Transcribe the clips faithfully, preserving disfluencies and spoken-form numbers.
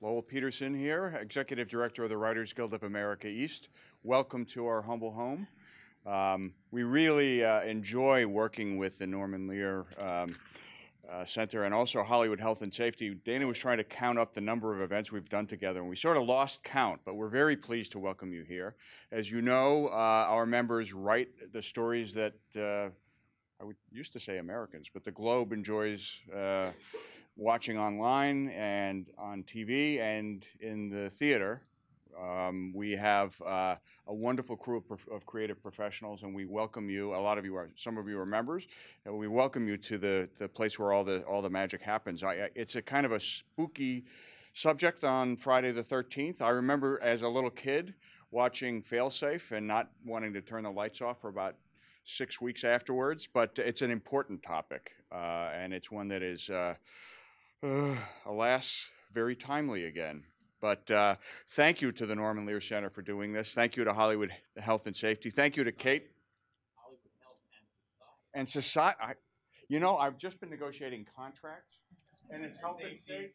Lowell Peterson here, Executive Director of the Writers Guild of America East. Welcome to our humble home. Um, we really uh, enjoy working with the Norman Lear um, uh, Center and also Hollywood Health and Safety. Dana was trying to count up the number of events we've done together, and we sort of lost count, but we're very pleased to welcome you here. As you know, uh, our members write the stories that, uh, I would, used to say Americans, but the globe enjoys uh, watching online and on T V and in the theater. Um, we have uh, a wonderful crew of, prof of creative professionals, and we welcome you. A lot of you are, some of you are members, and we welcome you to the the place where all the all the magic happens. I, I, it's a kind of a spooky subject on Friday the thirteenth. I remember as a little kid watching Fail Safe and not wanting to turn the lights off for about six weeks afterwards. But it's an important topic, uh, and it's one that is, uh, uh, alas, very timely again. But uh, thank you to the Norman Lear Center for doing this. Thank you to Hollywood Health and Safety. Thank you to Kate. Hollywood Health and Society. And Society. You know, I've just been negotiating contracts, and it's Health and Safety.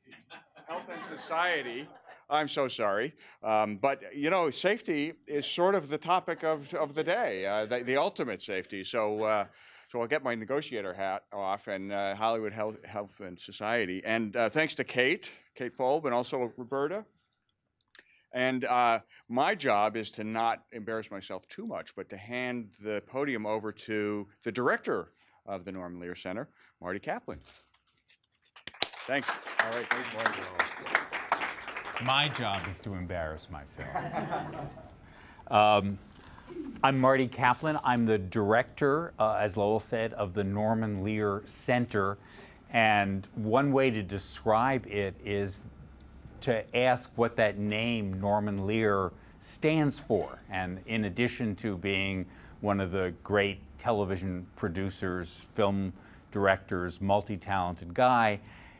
Health and Society. I'm so sorry. Um, but, you know, safety is sort of the topic of, of the day, uh, the, the ultimate safety. So, uh, so I'll get my negotiator hat off, and uh, Hollywood Health, Health and Society. And uh, thanks to Kate, Kate Folb, and also Roberta. And uh, my job is to not embarrass myself too much, but to hand the podium over to the director of the Norman Lear Center, Marty Kaplan. Thanks. All right, thanks, Marty. My job is to embarrass myself. um, I'm Marty Kaplan. I'm the director, uh, as Lowell said, of the Norman Lear Center. And one way to describe it is to ask what that name, Norman Lear, stands for. And in addition to being one of the great television producers, film directors, multi-talented guy,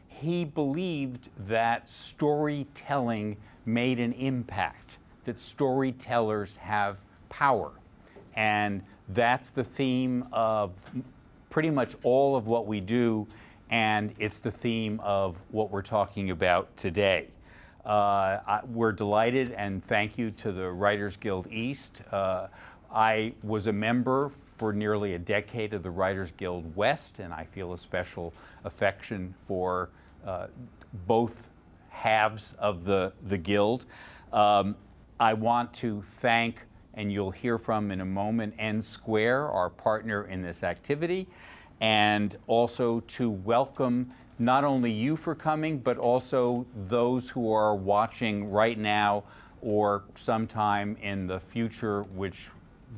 he believed that storytelling made an impact, that storytellers have power. And that's the theme of pretty much all of what we do, and it's the theme of what we're talking about today. Uh, I, we're delighted, and thank you to the Writers Guild East. Uh, I was a member for nearly a decade of the Writers Guild West, and I feel a special affection for uh, both halves of the, the Guild. Um, I want to thank, and you'll hear from in a moment, N Square, our partner in this activity, and also to welcome not only you for coming, but also those who are watching right now or sometime in the future, which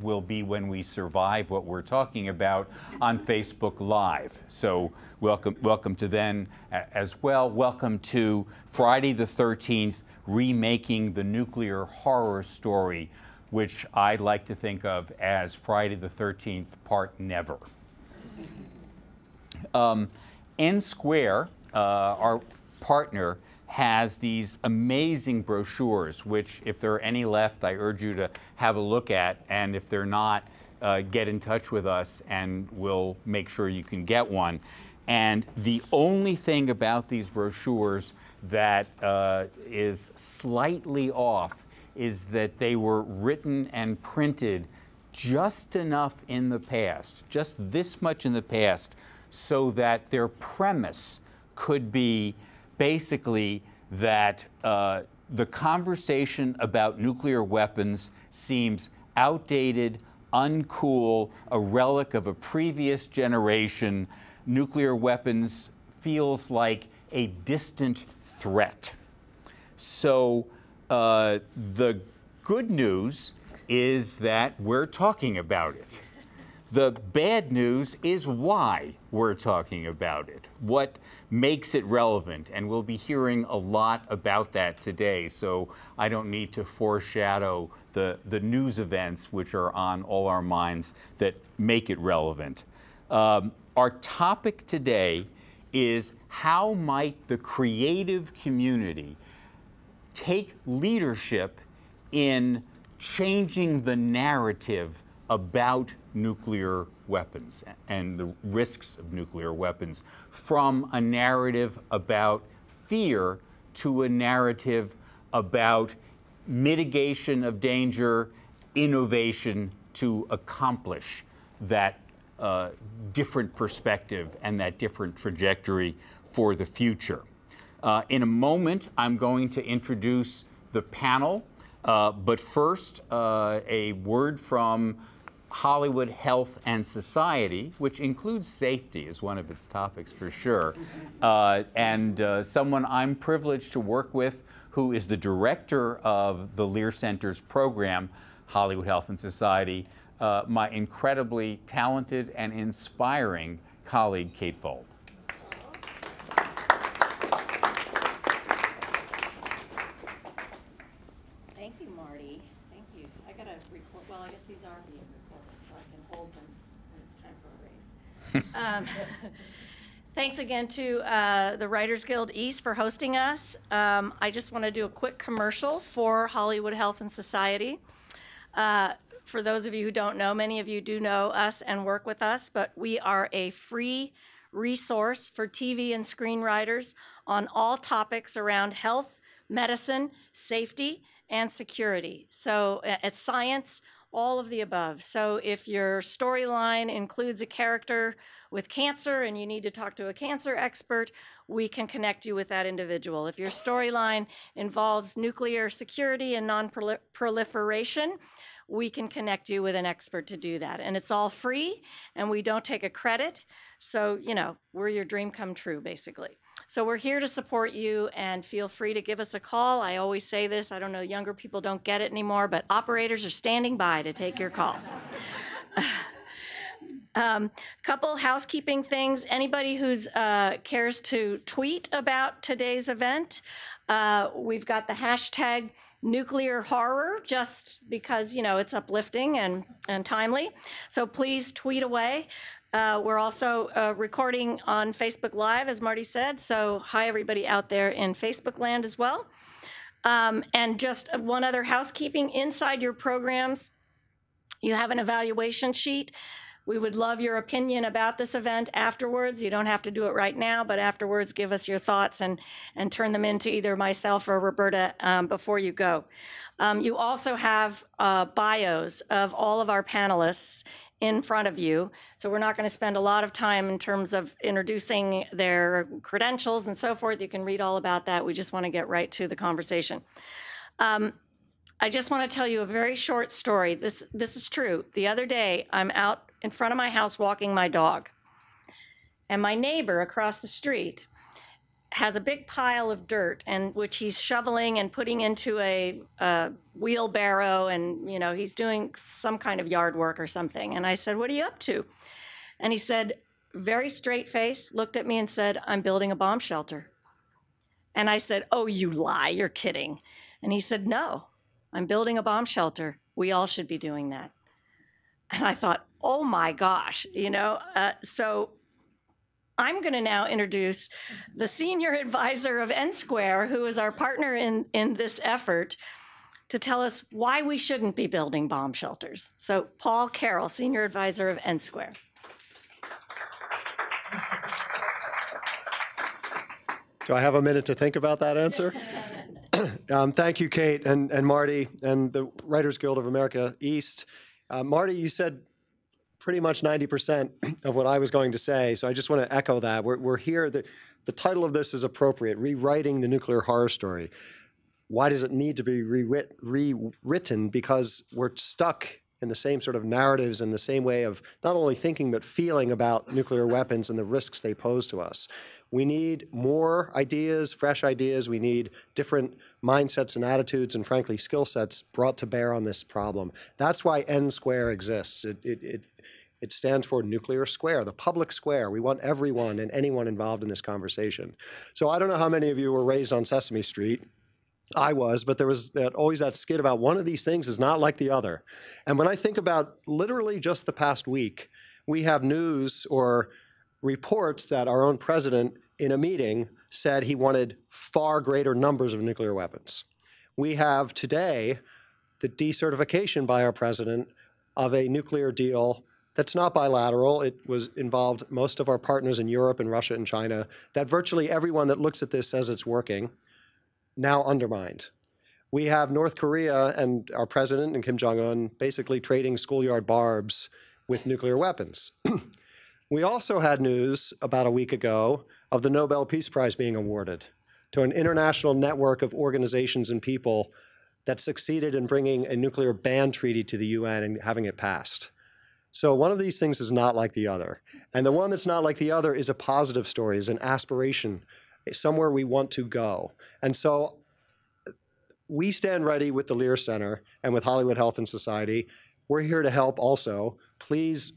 will be when we survive what we're talking about, on Facebook Live. So welcome, welcome to them as well. Welcome to Friday the thirteenth, remaking the nuclear horror story, which I like to think of as Friday the thirteenth, part never. Um, N Square, uh, our partner, has these amazing brochures, which if there are any left, I urge you to have a look at, and if they're not, uh, get in touch with us and we'll make sure you can get one. And the only thing about these brochures that uh, is slightly off is that they were written and printed just enough in the past, just this much in the past, so that their premise could be basically that uh, the conversation about nuclear weapons seems outdated, uncool, a relic of a previous generation. Nuclear weapons feels like a distant threat. So uh, the good news is that we're talking about it. The bad news is why we're talking about it, what makes it relevant, and we'll be hearing a lot about that today, so I don't need to foreshadow the, the news events which are on all our minds that make it relevant. Um, our topic today is how might the creative community take leadership in changing the narrative about nuclear weapons and the risks of nuclear weapons from a narrative about fear to a narrative about mitigation of danger, innovation to accomplish that uh, different perspective and that different trajectory for the future. Uh, in a moment, I'm going to introduce the panel, uh, but first, uh, a word from Hollywood Health and Society, which includes safety as one of its topics for sure, uh, and uh, someone I'm privileged to work with who is the director of the Lear Center's program, Hollywood Health and Society, uh, my incredibly talented and inspiring colleague, Kate Folb. Thank you, Marty. Thank you. I got to record. Well, I guess these are being recorded, so I can hold them when it's time for a raise. um, Thanks again to uh, the Writers Guild East for hosting us. Um, I just want to do a quick commercial for Hollywood Health and Society. Uh, for those of you who don't know, many of you do know us and work with us, but we are a free resource for T V and screenwriters on all topics around health, medicine, safety, and security. So it's science, all of the above. So if your storyline includes a character with cancer and you need to talk to a cancer expert, we can connect you with that individual. If your storyline involves nuclear security and non-proliferation, we can connect you with an expert to do that. And it's all free, and we don't take a credit. So, you know, we're your dream come true, basically. So we're here to support you, and feel free to give us a call. I always say this, I don't know, younger people don't get it anymore, but operators are standing by to take your calls. Um, couple housekeeping things. Anybody who's uh, cares to tweet about today's event, uh, we've got the hashtag nuclear horror, just because, you know, it's uplifting and, and timely. So please tweet away. Uh, we're also uh, recording on Facebook Live, as Marty said. So hi, everybody out there in Facebook land as well. Um, and just one other housekeeping, inside your programs, you have an evaluation sheet. We would love your opinion about this event afterwards. You don't have to do it right now, but afterwards give us your thoughts and, and turn them into either myself or Roberta um, before you go. Um, you also have uh, bios of all of our panelists in front of you. So we're not going to spend a lot of time in terms of introducing their credentials and so forth. You can read all about that. We just want to get right to the conversation. Um, I just want to tell you a very short story. This, this is true. The other day, I'm out in front of my house walking my dog, and my neighbor across the street has a big pile of dirt, and which he's shoveling and putting into a, a wheelbarrow, and you know he's doing some kind of yard work or something. And I said, "What are you up to?" And he said, very straight face, looked at me and said, "I'm building a bomb shelter." And I said, "Oh, you lie, you're kidding." And he said, "No, I'm building a bomb shelter. We all should be doing that." And I thought, oh my gosh, you know, uh, so I'm going to now introduce the senior advisor of N Square, who is our partner in, in this effort, to tell us why we shouldn't be building bomb shelters. So Paul Carroll, senior advisor of N Square. Do I have a minute to think about that answer? um, thank you, Kate and, and Marty and the Writers Guild of America East. Uh, Marty, you said pretty much ninety percent of what I was going to say, so I just want to echo that. We're, we're here. The, the title of this is appropriate, Rewriting the Nuclear Horror Story. Why does it need to be rewrit, rewritten? Because we're stuck in the same sort of narratives and the same way of not only thinking but feeling about nuclear weapons and the risks they pose to us. We need more ideas, fresh ideas. We need different mindsets and attitudes and, frankly, skill sets brought to bear on this problem. That's why N Square exists. It, it, it, it stands for Nuclear Square, the public square. We want everyone and anyone involved in this conversation. So I don't know how many of you were raised on Sesame Street. I was, but there was that, always that skit about one of these things is not like the other. And when I think about literally just the past week, we have news or reports that our own president in a meeting said he wanted far greater numbers of nuclear weapons. We have today the decertification by our president of a nuclear deal that's not bilateral. It was involved most of our partners in Europe and Russia and China, that virtually everyone that looks at this says it's working. now undermined. We have North Korea and our president and Kim Jong-un basically trading schoolyard barbs with nuclear weapons. We also had news about a week ago of the Nobel Peace Prize being awarded to an international network of organizations and people that succeeded in bringing a nuclear ban treaty to the U N and having it passed. So one of these things is not like the other. And the one that's not like the other is a positive story, is an aspiration, somewhere we want to go. And so we stand ready with the Lear Center and with Hollywood Health and Society. We're here to help also. Please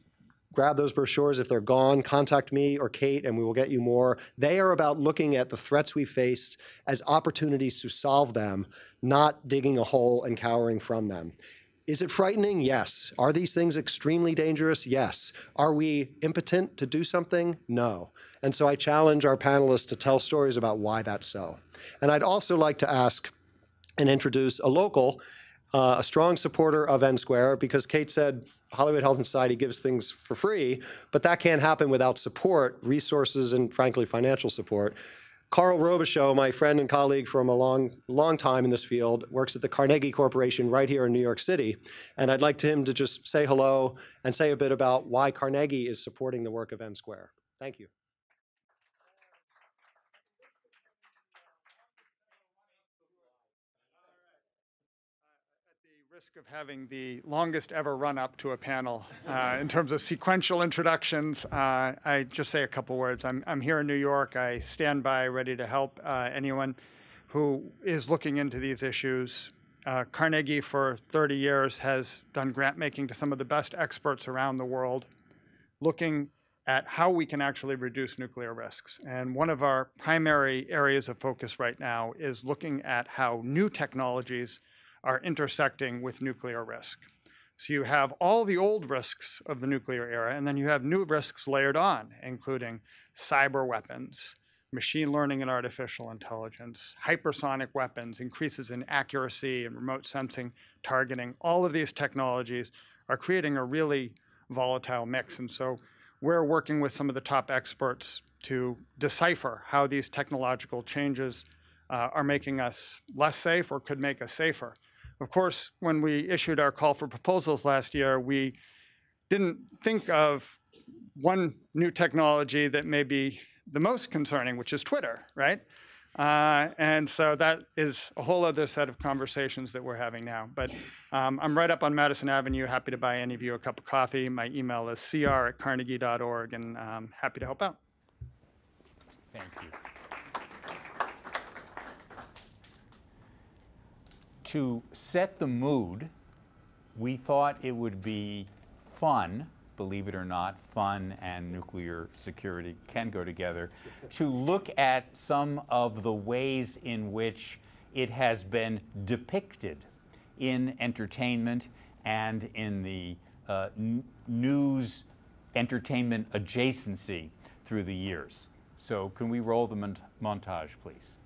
grab those brochures. If they're gone, contact me or Kate, and we will get you more. They are about looking at the threats we faced as opportunities to solve them, not digging a hole and cowering from them. Is it frightening? Yes. Are these things extremely dangerous? Yes. Are we impotent to do something? No. And so I challenge our panelists to tell stories about why that's so. And I'd also like to ask and introduce a local, uh, a strong supporter of N-Square, because Kate said Hollywood Health and Society gives things for free, but that can't happen without support, resources, and frankly, financial support. Carl Robichaud, my friend and colleague from a long, long time in this field, works at the Carnegie Corporation right here in New York City. And I'd like him to just say hello and say a bit about why Carnegie is supporting the work of N-Square. Thank you. Risk of having the longest ever run-up to a panel uh, in terms of sequential introductions. Uh, I just say a couple words. I'm, I'm here in New York. I stand by ready to help uh, anyone who is looking into these issues. Uh, Carnegie for thirty years has done grant making to some of the best experts around the world looking at how we can actually reduce nuclear risks. And one of our primary areas of focus right now is looking at how new technologies are intersecting with nuclear risk. So you have all the old risks of the nuclear era, and then you have new risks layered on, including cyber weapons, machine learning and artificial intelligence, hypersonic weapons, increases in accuracy and remote sensing, targeting. All of these technologies are creating a really volatile mix. And so we're working with some of the top experts to decipher how these technological changes uh, are making us less safe or could make us safer. Of course, when we issued our call for proposals last year, we didn't think of one new technology that may be the most concerning, which is Twitter, right? Uh, and so that is a whole other set of conversations that we're having now. But um, I'm right up on Madison Avenue, happy to buy any of you a cup of coffee. My email is C R at carnegie dot org, and I'm happy to help out. Thank you. To set the mood, we thought it would be fun, believe it or not, fun and nuclear security can go together, to look at some of the ways in which it has been depicted in entertainment and in the uh, news entertainment adjacency through the years. So can we roll the mont- montage, please?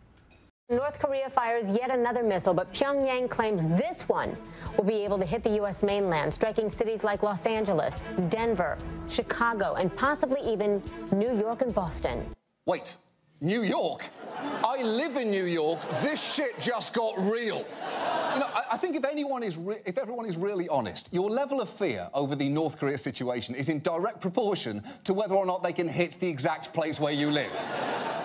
North Korea fires yet another missile, but Pyongyang claims this one will be able to hit the U S mainland, striking cities like Los Angeles, Denver, Chicago, and possibly even New York and Boston. Wait, New York? I live in New York. This shit just got real. You know, I, I think if anyone is, re if everyone is really honest, your level of fear over the North Korea situation is in direct proportion to whether or not they can hit the exact place where you live.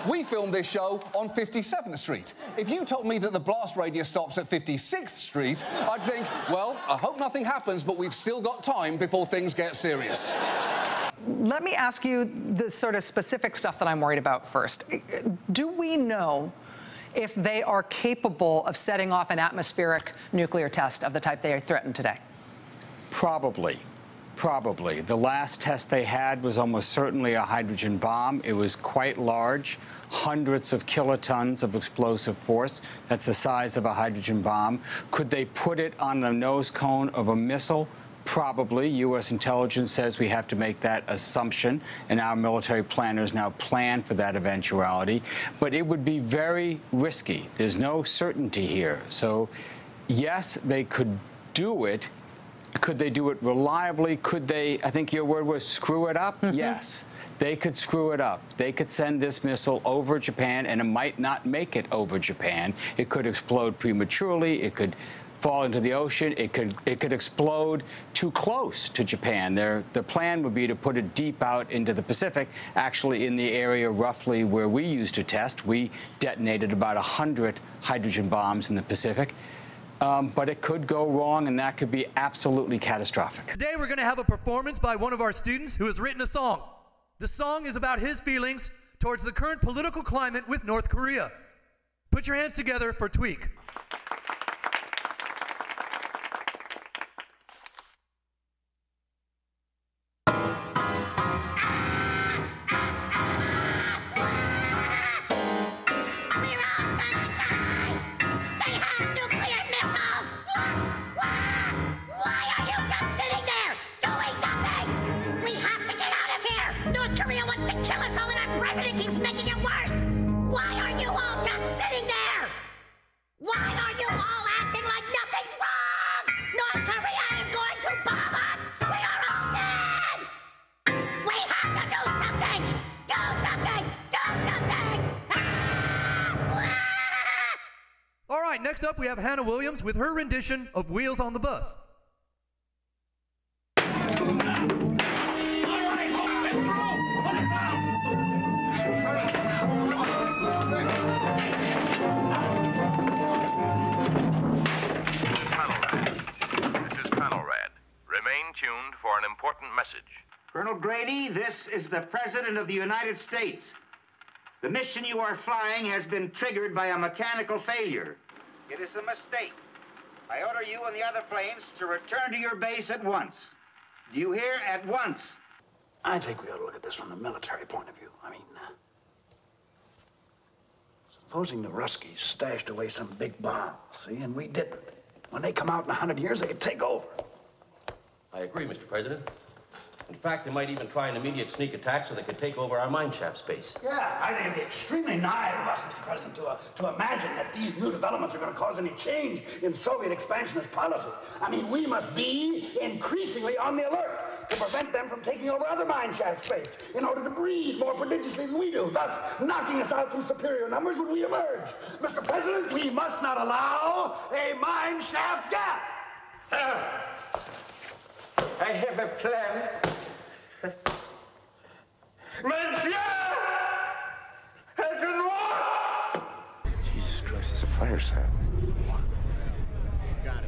We filmed this show on fifty-seventh street. If you told me that the blast radius stops at fifty-sixth street, I'd think, well, I hope nothing happens, but we've still got time before things get serious. Let me ask you the sort of specific stuff that I'm worried about first. Do we know if they are capable of setting off an atmospheric nuclear test of the type they are threatened today? Probably. Probably. The last test they had was almost certainly a hydrogen bomb. It was quite large, hundreds of kilotons of explosive force. That's the size of a hydrogen bomb. Could they put it on the nose cone of a missile? Probably. U S intelligence says we have to make that assumption, and our military planners now plan for that eventuality. But it would be very risky. There's no certainty here. So, yes, they could do it. Could they do it reliably? Could they, I think your word was, screw it up? Mm-hmm. Yes. They could screw it up. They could send this missile over Japan, and it might not make it over Japan. It could explode prematurely. It could fall into the ocean. It could it could explode too close to Japan. Their, their plan would be to put it deep out into the Pacific, actually in the area roughly where we used to test. We detonated about one hundred hydrogen bombs in the Pacific. Um, but it could go wrong, and that could be absolutely catastrophic. Today we're going to have a performance by one of our students who has written a song. The song is about his feelings towards the current political climate with North Korea. Put your hands together for Tweak. Next up, we have Hannah Williams with her rendition of Wheels on the Bus. This is Panel Rad. Remain tuned for an important message. Colonel Grady, this is the President of the United States. The mission you are flying has been triggered by a mechanical failure. It is a mistake. I order you and the other planes to return to your base at once. Do you hear? At once. I think we ought to look at this from the military point of view. I mean, uh, supposing the Ruskies stashed away some big bomb, see, and we didn't. When they come out in a hundred years, they could take over. I agree, Mister President. In fact, they might even try an immediate sneak attack so they could take over our mineshaft space. Yeah, I think it'd be extremely naive of us, Mister President, to, uh, to imagine that these new developments are going to cause any change in Soviet expansionist policy. I mean, we must be increasingly on the alert to prevent them from taking over other mineshaft space in order to breed more prodigiously than we do, thus knocking us out through superior numbers when we emerge. Mister President, we must not allow a mineshaft gap. Sir, I have a plan. Monsieur! I can walk! Jesus Christ, it's a fire sale. What?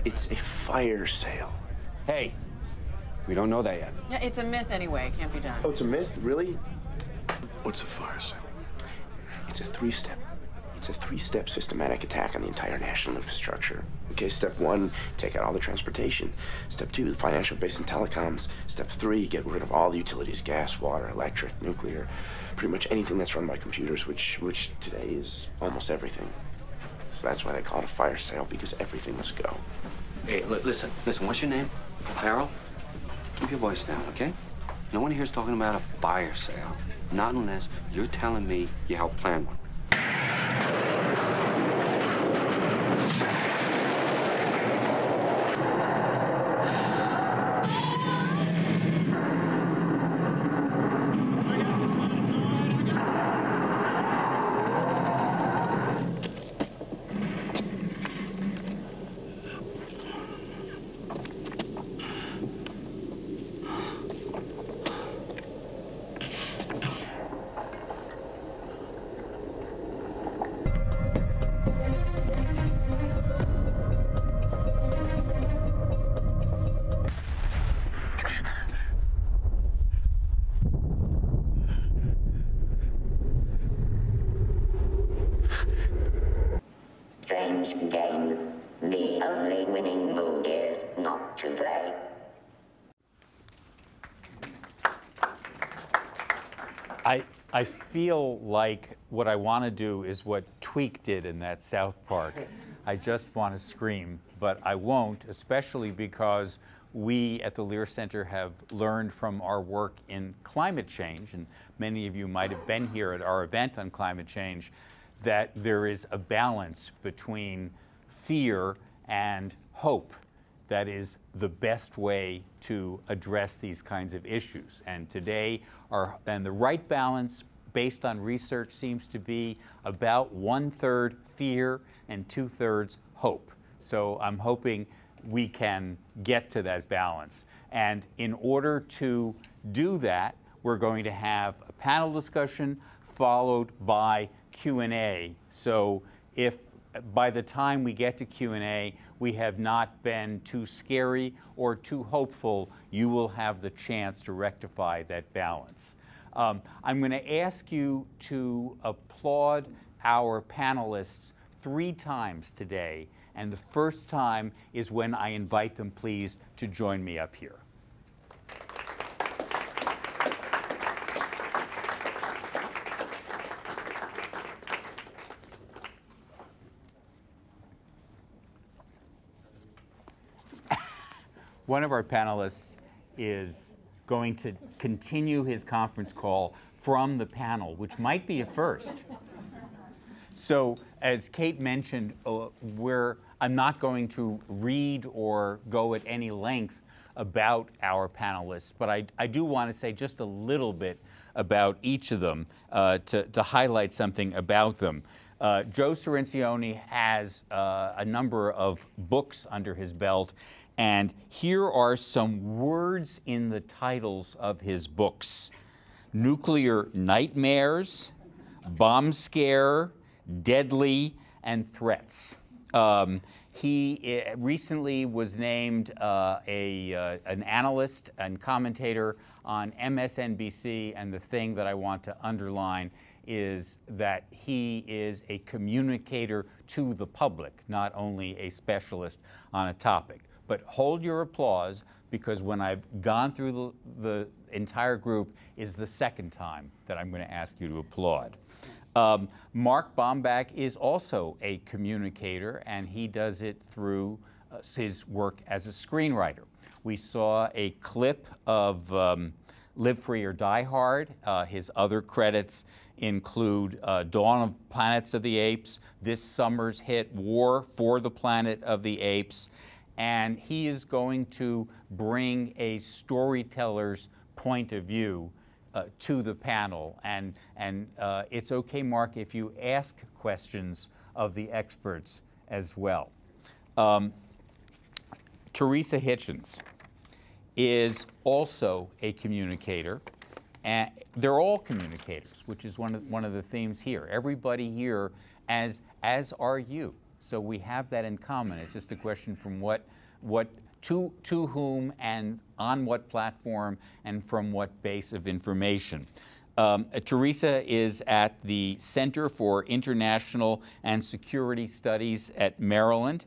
It's a fire sale. Hey, we don't know that yet. Yeah, it's a myth anyway. It can't be done. Oh, it's a myth? Really? What's a fire sale? It's a three-step. It's a three-step systematic attack on the entire national infrastructure. Okay, step one, take out all the transportation. Step two, the financial base and telecoms. Step three, get rid of all the utilities, gas, water, electric, nuclear, pretty much anything that's run by computers, which which today is almost everything. So that's why they call it a fire sale, because everything must go. Hey, l listen, listen, what's your name? Carol? Keep your voice down, okay? No one here's talking about a fire sale. Not unless you're telling me you helped plan one. I feel like what I want to do is what Tweak did in that South Park. I just want to scream, but I won't, especially because we at the Lear Center have learned from our work in climate change, and many of you might have been here at our event on climate change, that there is a balance between fear and hope. that is the best way to address these kinds of issues. And today, our, and the right balance based on research seems to be about one-third fear and two-thirds hope. So I'm hoping we can get to that balance. And in order to do that, we're going to have a panel discussion followed by Q and A. So if by the time we get to Q and A, we have not been too scary or too hopeful, you will have the chance to rectify that balance. Um, I'm going to ask you to applaud our panelists three times today. And the first time is when I invite them, please, to join me up here. One of our panelists is going to continue his conference call from the panel, which might be a first. So, as Kate mentioned, uh, we're, I'm not going to read or go at any length about our panelists, but I, I do want to say just a little bit about each of them uh, to, to highlight something about them. Uh, Joe Cirincione has uh, a number of books under his belt, and here are some words in the titles of his books: Nuclear Nightmares, Bomb Scare, Deadly, and Threats. Um, he recently was named uh, a, uh, an analyst and commentator on M S N B C, and the thing that I want to underline is that he is a communicator to the public, not only a specialist on a topic. But hold your applause, because when I've gone through the, the entire group is the second time that I'm going to ask you to applaud. Um, Mark Bomback is also a communicator, and he does it through uh, his work as a screenwriter. We saw a clip of um, Live Free or Die Hard. Uh, his other credits include uh, Dawn of Planets of the Apes, this summer's hit War for the Planet of the Apes, and he is going to bring a storyteller's point of view uh, to the panel. And, and uh, it's okay, Mark, if you ask questions of the experts as well. Um, Teresa Hitchens is also a communicator. And they're all communicators, which is one of, one of the themes here. Everybody here, as, as are you. So we have that in common. It's just a question from what, what to, to whom and on what platform and from what base of information. Um, uh, Teresa is at the Center for International and Security Studies at Maryland.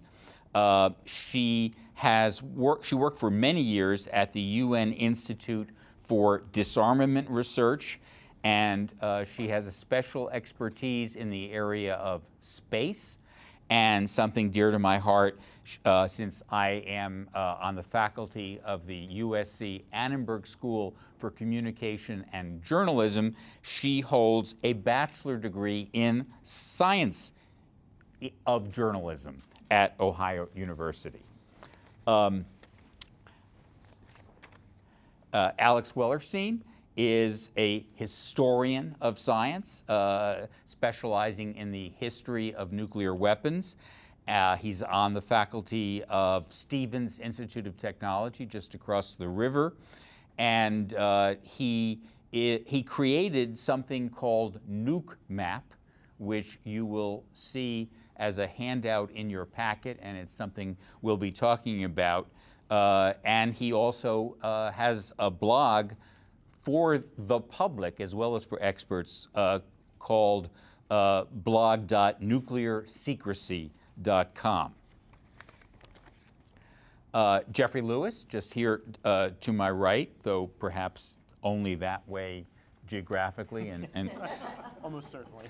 Uh, she has worked, she worked for many years at the U N Institute for Disarmament Research, and uh, she has a special expertise in the area of space. And something dear to my heart, uh, since I am uh, on the faculty of the U S C Annenberg School for Communication and Journalism, she holds a bachelor degree in science of journalism at Ohio University. Um, uh, Alex Wellerstein is a historian of science, uh, specializing in the history of nuclear weapons. Uh, he's on the faculty of Stevens Institute of Technology, just across the river. And uh, he, it, he created something called Nuke Map, which you will see as a handout in your packet, and it's something we'll be talking about. Uh, and he also uh, has a blog for the public as well as for experts uh, called uh, blog dot nuclear secrecy dot com. Uh, Jeffrey Lewis, just here uh, to my right, though perhaps only that way geographically and, and almost certainly,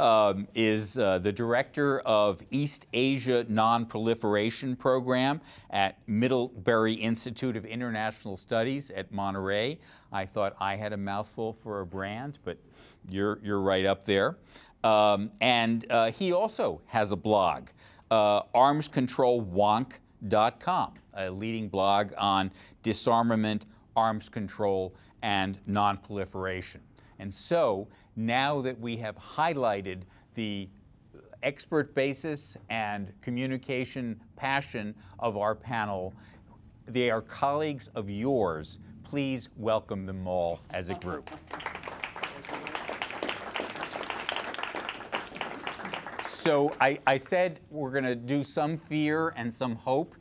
um, is uh, the director of East Asia Non-Proliferation Program at Middlebury Institute of International Studies at Monterey. I thought I had a mouthful for a brand, but you're, you're right up there. Um, and uh, he also has a blog, uh, Arms Control Wonk dot com, a leading blog on disarmament, arms control, and nonproliferation. And so now that we have highlighted the expert basis and communication passion of our panel, they are colleagues of yours. Please welcome them all as a group. So I, I said we're going to do some fear and some hope.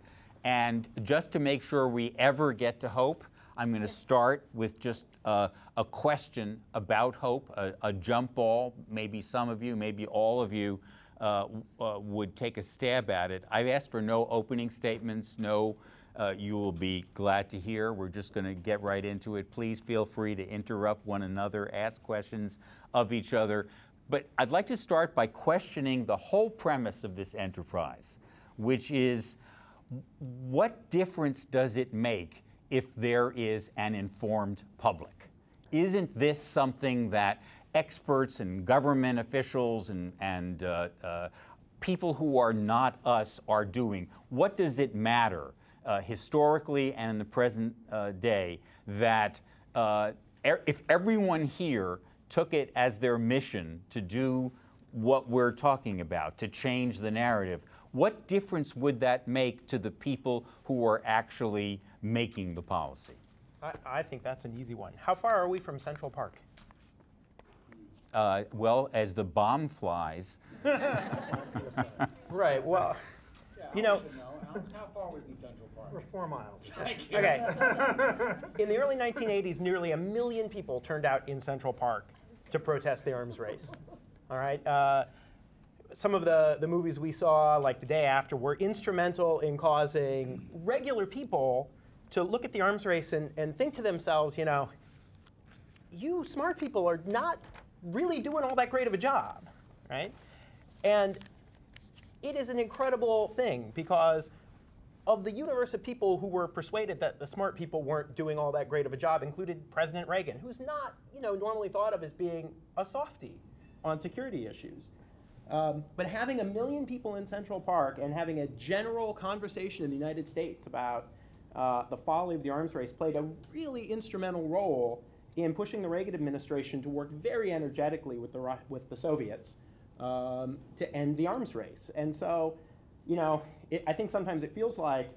And just to make sure we ever get to hope, I'm going to start with just uh, a question about hope, a, a jump ball. Maybe some of you, maybe all of you uh, uh, would take a stab at it. I've asked for no opening statements, no uh, you will be glad to hear. We're just going to get right into it. Please feel free to interrupt one another, ask questions of each other. But I'd like to start by questioning the whole premise of this enterprise, which is, what difference does it make if there is an informed public? Isn't this something that experts and government officials and, and uh, uh, people who are not us are doing? What does it matter uh, historically and in the present uh, day that uh, er if everyone here took it as their mission to do what we're talking about, to change the narrative? What difference would that make to the people who are actually making the policy? I, I think that's an easy one. How far are we from Central Park? Uh, well, as the bomb flies. Right, well, yeah, you know, know. Alex, how far are we from Central Park? We're four miles. Thank you. Okay. In the early nineteen eighties, nearly a million people turned out in Central Park to protest the arms race. All right. Uh, Some of the, the movies we saw, like The Day After, were instrumental in causing regular people to look at the arms race and, and think to themselves, you know, you smart people are not really doing all that great of a job, right? And it is an incredible thing, because of the universe of people who were persuaded that the smart people weren't doing all that great of a job included President Reagan, who's not, you know, normally thought of as being a softie on security issues. Um, but having a million people in Central Park and having a general conversation in the United States about uh, the folly of the arms race played a really instrumental role in pushing the Reagan administration to work very energetically with the, with the Soviets um, to end the arms race. And so, you know, it, I think sometimes it feels like,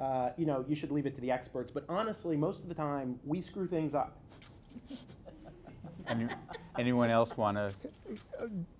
uh, you know, you should leave it to the experts. But honestly, most of the time, we screw things up. Any, anyone else want to?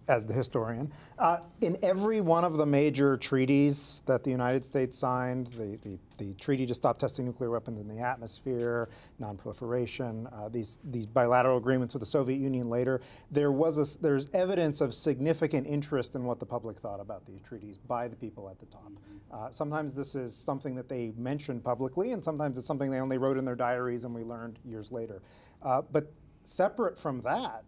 As the historian, uh, in every one of the major treaties that the United States signed, the, the, the treaty to stop testing nuclear weapons in the atmosphere, nonproliferation, uh, these, these bilateral agreements with the Soviet Union later, there was a, there's evidence of significant interest in what the public thought about these treaties by the people at the top. Uh, sometimes this is something that they mentioned publicly, and sometimes it's something they only wrote in their diaries and we learned years later. Uh, but separate from that,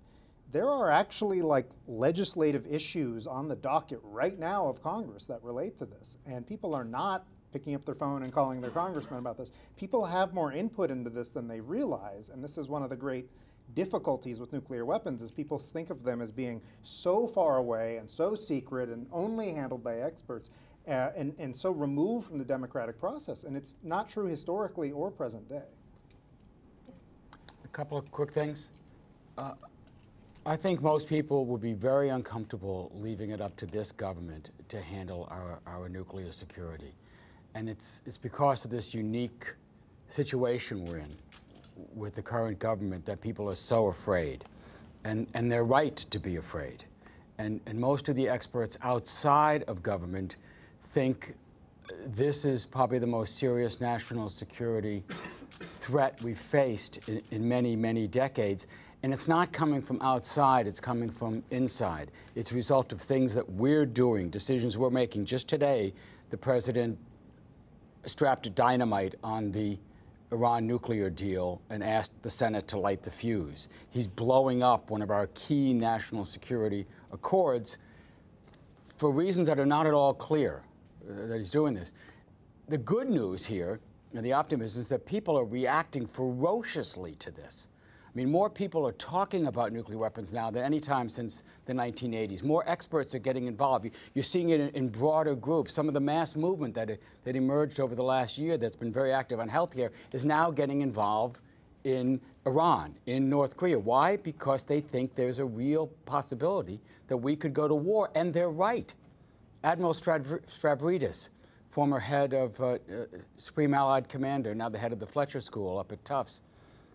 there are actually like legislative issues on the docket right now of Congress that relate to this. And people are not picking up their phone and calling their congressman about this. People have more input into this than they realize. And this is one of the great difficulties with nuclear weapons, is people think of them as being so far away and so secret and only handled by experts uh, and, and so removed from the democratic process. And it's not true historically or present day. A couple of quick things. Uh, I think most people would be very uncomfortable leaving it up to this government to handle our, our nuclear security. And it's, it's because of this unique situation we're in with the current government that people are so afraid. And, and they're right to be afraid. And, and most of the experts outside of government think this is probably the most serious national security threat we've faced in, in many, many decades. And it's not coming from outside, it's coming from inside. It's a result of things that we're doing, decisions we're making. Just today, the president strapped dynamite on the Iran nuclear deal and asked the Senate to light the fuse. He's blowing up one of our key national security accords for reasons that are not at all clear uh, that he's doing this. The good news here, and the optimism, is that people are reacting ferociously to this. I mean, more people are talking about nuclear weapons now than any time since the nineteen eighties. More experts are getting involved. You're seeing it in, in broader groups. Some of the mass movement that, that emerged over the last year that's been very active on healthcare is now getting involved in Iran, in North Korea. Why? Because they think there's a real possibility that we could go to war, and they're right. Admiral Stavridis, former head of uh, uh, Supreme Allied Commander, now the head of the Fletcher School up at Tufts,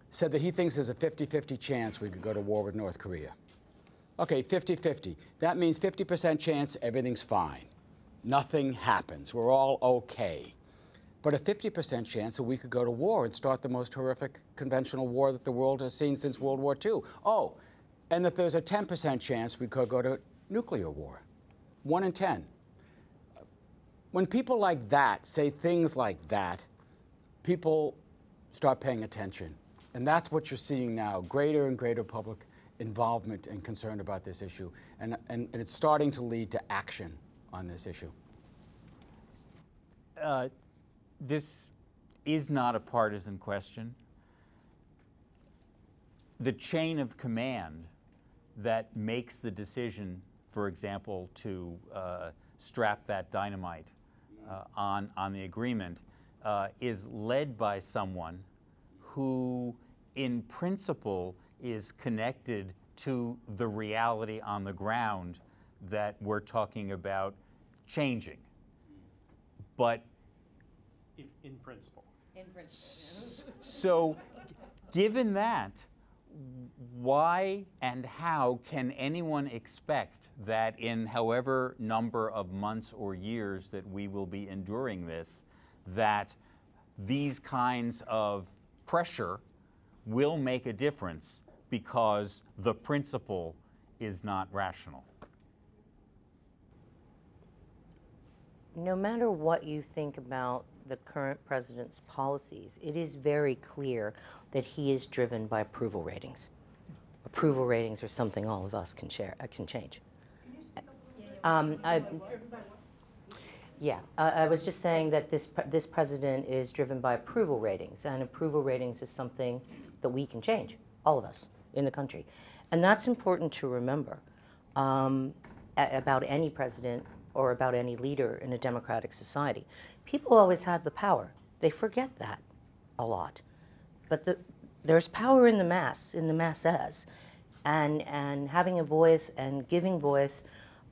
said that he thinks there's a fifty fifty chance we could go to war with North Korea. Okay, fifty fifty. That means fifty percent chance everything's fine. Nothing happens. We're all okay. But a fifty percent chance that we could go to war and start the most horrific conventional war that the world has seen since World War Two. Oh, and that there's a ten percent chance we could go to nuclear war. one in ten. When people like that say things like that, people start paying attention. And that's what you're seeing now, greater and greater public involvement and concern about this issue. And, and, and it's starting to lead to action on this issue. Uh, This is not a partisan question. The chain of command that makes the decision, for example, to uh, strap that dynamite uh, on, on the agreement uh, is led by someone who, in principle, is connected to the reality on the ground that we're talking about changing. But In principle. In principle. So, given that, why and how can anyone expect that in however number of months or years that we will be enduring this, that these kinds of pressure will make a difference because the principle is not rational? No matter what you think about the current president's policies, it is very clear that he is driven by approval ratings. Approval ratings are something all of us can share, uh, can change. Um, I, yeah, uh, I was just saying that this this president is driven by approval ratings, and approval ratings is something that we can change, all of us in the country, and that's important to remember um, about any president or about any leader in a democratic society. People always had the power. They forget that a lot. But the, there's power in the mass, in the masses. And, and having a voice and giving voice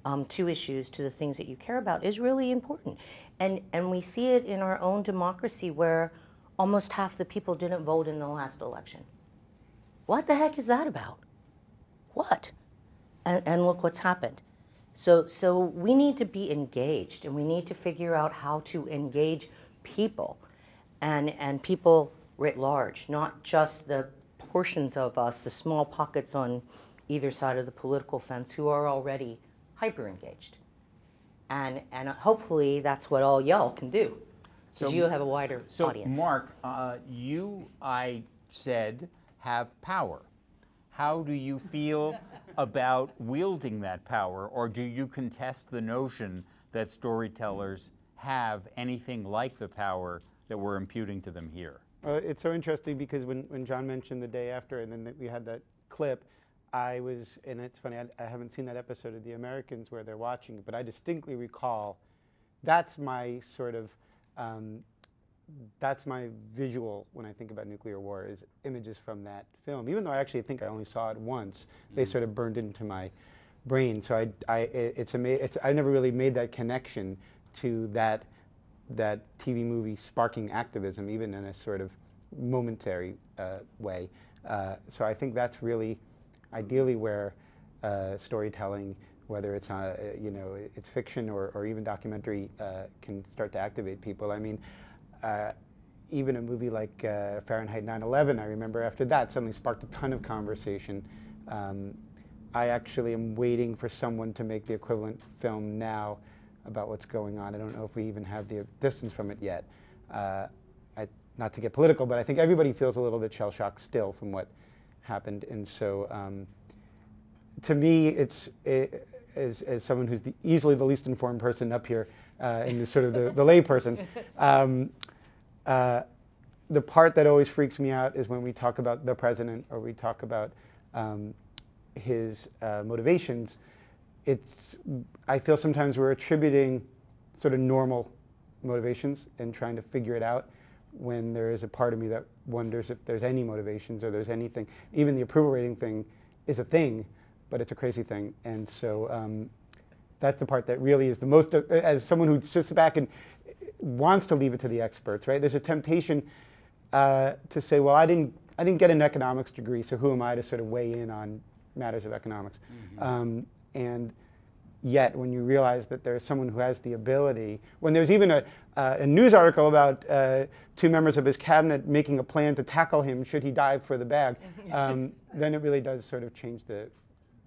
um, to issues, to the things that you care about, is really important. And, and we see it in our own democracy, where almost half the people didn't vote in the last election. What the heck is that about? What? And, and look what's happened. So, so we need to be engaged, and we need to figure out how to engage people, and, and people writ large, not just the portions of us, the small pockets on either side of the political fence who are already hyper-engaged. And, and hopefully that's what all y'all can do, because so, you have a wider so audience. So, Mark, uh, you, I said, have power. How do you feel about wielding that power, or do you contest the notion that storytellers have anything like the power that we're imputing to them here? Well, it's so interesting, because when, when John mentioned The Day After, and then that we had that clip, I was, and it's funny, I, I haven't seen that episode of The Americans where they're watching it, but I distinctly recall, that's my sort of, um, that's my visual when I think about nuclear war, is images from that film. Even though I actually think I only saw it once, they sort of burned into my brain. So I, I, it's amazing. It's, I never really made that connection to that, that T V movie sparking activism, even in a sort of momentary uh, way. Uh, so I think that's really, ideally, where uh, storytelling, whether it's uh, you know it's fiction or, or even documentary, uh, can start to activate people. I mean. Uh, even a movie like uh, Fahrenheit nine eleven, I remember after that, suddenly sparked a ton of conversation. Um, I actually am waiting for someone to make the equivalent film now about what's going on. I don't know if we even have the distance from it yet. Uh, I, not to get political, but I think everybody feels a little bit shell-shocked still from what happened. And so, um, to me, it's it, as, as someone who's the, easily the least informed person up here, Uh, and the sort of the, the lay person, um, uh, the part that always freaks me out is when we talk about the president or we talk about um, his uh, motivations. It's, I feel sometimes we're attributing sort of normal motivations and trying to figure it out, when there is a part of me that wonders if there's any motivations or there's anything. Even the approval rating thing is a thing, but it's a crazy thing. And so um, that's the part that really is the most, uh, as someone who sits back and wants to leave it to the experts, right? There's a temptation uh, to say, well, I didn't, I didn't get an economics degree, so who am I to sort of weigh in on matters of economics? Mm-hmm. um, and yet, when you realize that there is someone who has the ability, when there's even a, uh, a news article about uh, two members of his cabinet making a plan to tackle him should he dive for the bag, um, then it really does sort of change the,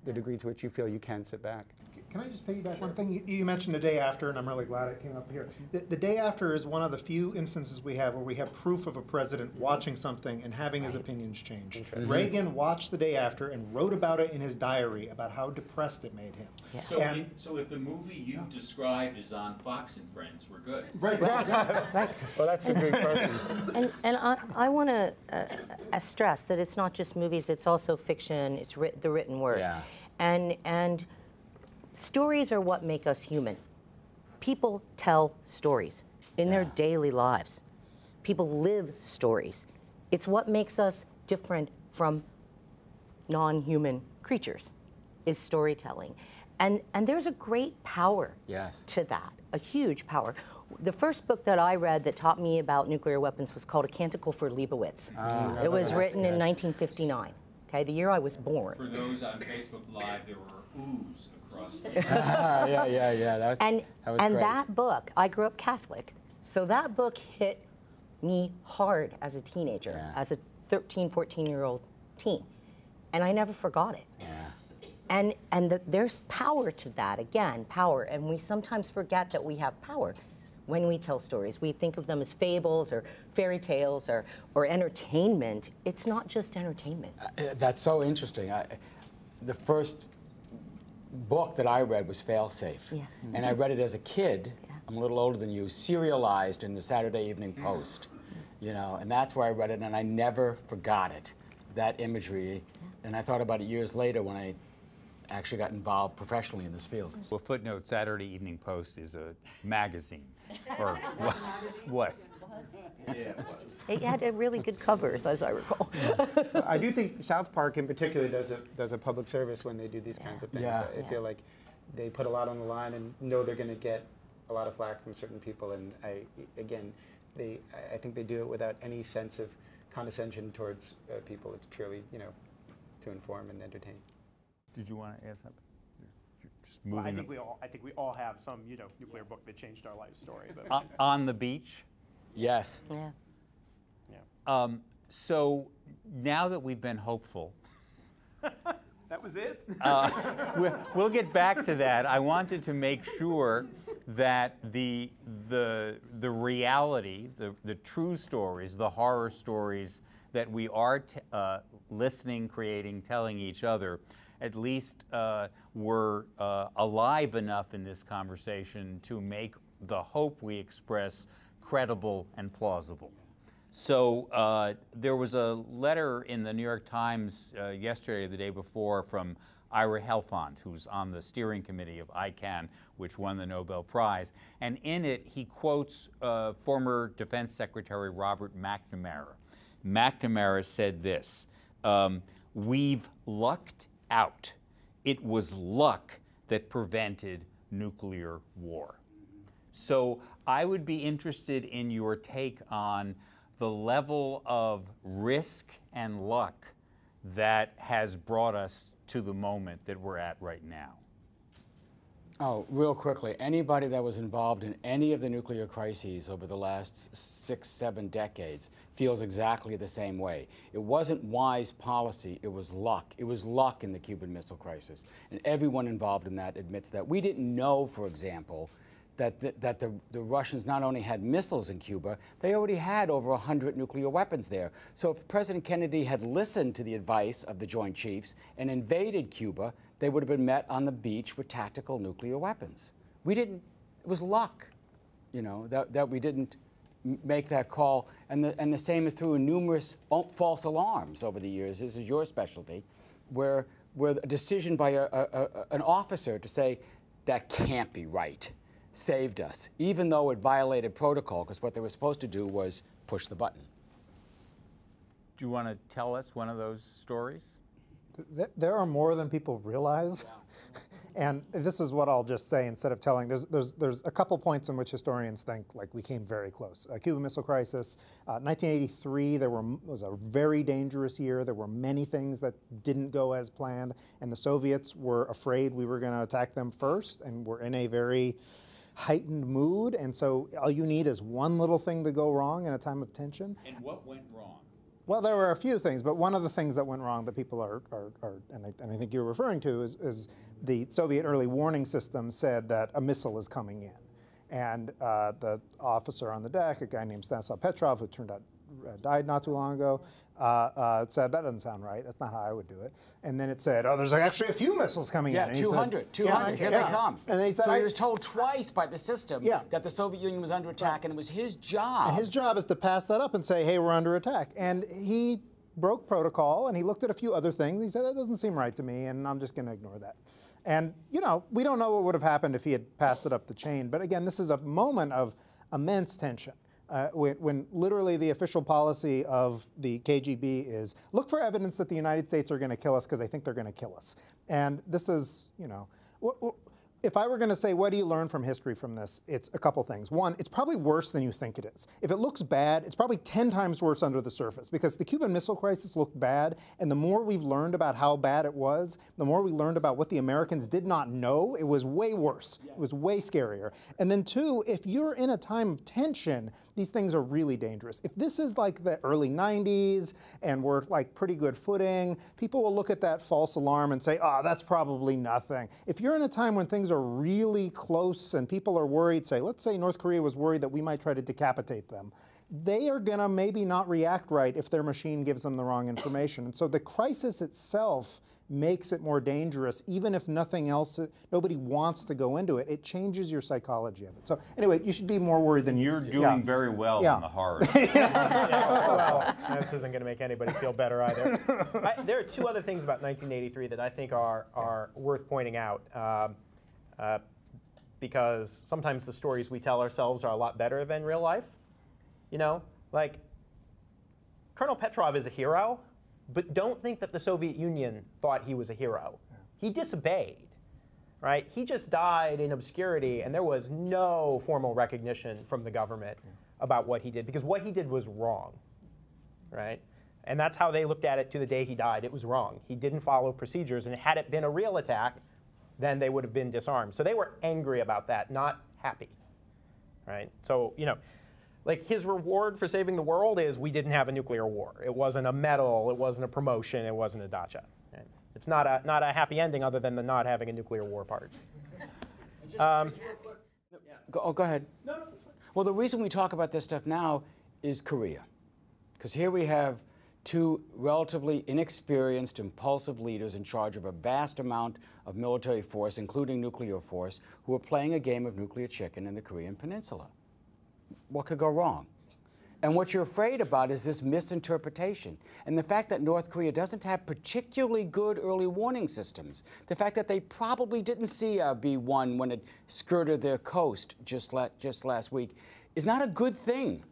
the degree to which you feel you can sit back. Can I just piggyback sure. one thing? You, you mentioned The Day After, and I'm really glad it came up here. The, the Day After is one of the few instances we have where we have proof of a president watching something and having his opinions change. Mm-hmm. Reagan watched The Day After and wrote about it in his diary, about how depressed it made him. Yeah. So, and, if, so if the movie you've described is on Fox and Friends, we're good. Right. right, right, right. Well, that's a big question. And, and I, I want to uh, stress that it's not just movies, it's also fiction, it's writ the written word. Yeah. And, and stories are what make us human. People tell stories in yeah. their daily lives. People live stories. It's what makes us different from non-human creatures, is storytelling. And, and there's a great power yes. to that, a huge power. The first book that I read that taught me about nuclear weapons was called A Canticle for Leibowitz. Oh, it was written good. in nineteen fifty-nine, okay, the year I was born. For those on Facebook Live, there were oohs. ah, yeah, yeah, yeah. That was, and that, was and that book, I grew up Catholic, so that book hit me hard as a teenager, yeah. as a thirteen, fourteen-year-old teen, and I never forgot it. Yeah. And and the, there's power to that, again, power, and we sometimes forget that we have power when we tell stories. We think of them as fables or fairy tales or, or entertainment. It's not just entertainment. Uh, that's so interesting. I, the first... book that I read was Fail Safe, yeah. mm-hmm. and I read it as a kid. Yeah. I'm a little older than you. Serialized in the Saturday Evening Post, mm-hmm. you know, and that's where I read it, and I never forgot it, that imagery. Yeah. And I thought about it years later when I actually got involved professionally in this field. Well, footnote: Saturday Evening Post is a magazine, or what? what? Yeah, it was. It had a really good covers, as I recall. Yeah. I do think South Park, in particular, does a does a public service when they do these yeah. kinds of things. Yeah. I yeah. feel like they put a lot on the line and know they're going to get a lot of flack from certain people. And I, again, they I think they do it without any sense of condescension towards uh, people. It's purely, you know, to inform and entertain. Did you want to add something? Just moving. Well, I think we all I think we all have some, you know, nuclear book that changed our life story. But uh, on the Beach. Yes. Yeah. Yeah. Um, so now that we've been hopeful, that was it. uh, we'll, we'll get back to that. I wanted to make sure that the the the reality, the the true stories, the horror stories that we are t uh, listening, creating, telling each other, at least uh, were uh, alive enough in this conversation to make the hope we express credible and plausible. So uh, there was a letter in the New York Times uh, yesterday or the day before from Ira Helfand, who's on the steering committee of ICANN, which won the Nobel Prize. And in it, he quotes uh, former Defense Secretary Robert McNamara. McNamara said this, um, "We've lucked out. It was luck that prevented nuclear war." So I would be interested in your take on the level of risk and luck that has brought us to the moment that we're at right now. Oh, real quickly, anybody that was involved in any of the nuclear crises over the last six, seven decades feels exactly the same way. It wasn't wise policy, it was luck. It was luck in the Cuban Missile Crisis. And everyone involved in that admits that. We didn't know, for example, that the, that the, the Russians not only had missiles in Cuba, they already had over one hundred nuclear weapons there. So if President Kennedy had listened to the advice of the Joint Chiefs and invaded Cuba, they would have been met on the beach with tactical nuclear weapons. We didn't, it was luck, you know, that, that we didn't make that call. And the, and the same is true in numerous false alarms over the years. This is your specialty, where, where a decision by a, a, a, an officer to say, that can't be right, saved us, even though it violated protocol, because what they were supposed to do was push the button. Do you want to tell us one of those stories? There are more than people realize. And this is what I'll just say instead of telling. There's, there's, there's a couple points in which historians think, like, we came very close. Uh, Cuban Missile Crisis, uh, nineteen eighty-three, there were, was a very dangerous year. There were many things that didn't go as planned, and the Soviets were afraid we were going to attack them first, and were in a very heightened mood. And so all you need is one little thing to go wrong in a time of tension. And what went wrong? Well, there were a few things, but one of the things that went wrong that people are, are, are and, I, and I think you're referring to, is, is the Soviet early warning system said that a missile is coming in. And uh, the officer on the deck, a guy named Stanislav Petrov, who turned out uh, died not too long ago, uh, uh, said, that doesn't sound right. That's not how I would do it. And then it said, oh, there's actually a few missiles coming yeah, in. two hundred, said, two hundred, yeah, two hundred. Here yeah. they come. And they said, so I, he was told twice by the system yeah. that the Soviet Union was under attack, right. and it was his job. And his job is to pass that up and say, hey, we're under attack. And he broke protocol, and he looked at a few other things. He said, that doesn't seem right to me, and I'm just going to ignore that. And, you know, we don't know what would have happened if he had passed it up the chain. But again, this is a moment of immense tension. Uh, when, when literally the official policy of the K G B is, look for evidence that the United States are going to kill us because they think they're going to kill us. And this is, you know, if I were going to say, what do you learn from history from this? It's a couple things. One, it's probably worse than you think it is. If it looks bad, it's probably ten times worse under the surface, because the Cuban Missile Crisis looked bad. And the more we've learned about how bad it was, the more we learned about what the Americans did not know, it was way worse. It was way scarier. And then two, if you're in a time of tension, these things are really dangerous. If this is like the early nineties and we're like pretty good footing, people will look at that false alarm and say, oh, that's probably nothing. If you're in a time when things are really close and people are worried, say, let's say North Korea was worried that we might try to decapitate them. They are gonna maybe not react right if their machine gives them the wrong information. And so the crisis itself makes it more dangerous, even if nothing else, nobody wants to go into it. It changes your psychology of it. So anyway, you should be more worried than you're doing yeah. very well yeah. in the hard. yeah, well, this isn't gonna make anybody feel better either. I, there are two other things about nineteen eighty-three that I think are, are worth pointing out. Um, Uh, because sometimes the stories we tell ourselves are a lot better than real life. You know, like, Colonel Petrov is a hero, but don't think that the Soviet Union thought he was a hero. Yeah. He disobeyed, right? He just died in obscurity, and there was no formal recognition from the government yeah. about what he did, because what he did was wrong, right? And that's how they looked at it to the day he died. It was wrong. He didn't follow procedures, and had it been a real attack, then they would have been disarmed. So they were angry about that, not happy, right? So, you know, like, his reward for saving the world is we didn't have a nuclear war. It wasn't a medal, it wasn't a promotion, it wasn't a dacha. Right? It's not a, not a happy ending other than the not having a nuclear war part. um, go, oh, go ahead. No, no, that's fine. Well, the reason we talk about this stuff now is Korea, because here we have two relatively inexperienced, impulsive leaders in charge of a vast amount of military force, including nuclear force, who are playing a game of nuclear chicken in the Korean Peninsula. What could go wrong? And what you're afraid about is this misinterpretation. And the fact that North Korea doesn't have particularly good early warning systems, the fact that they probably didn't see a B one when it skirted their coast just, la just last week, is not a good thing.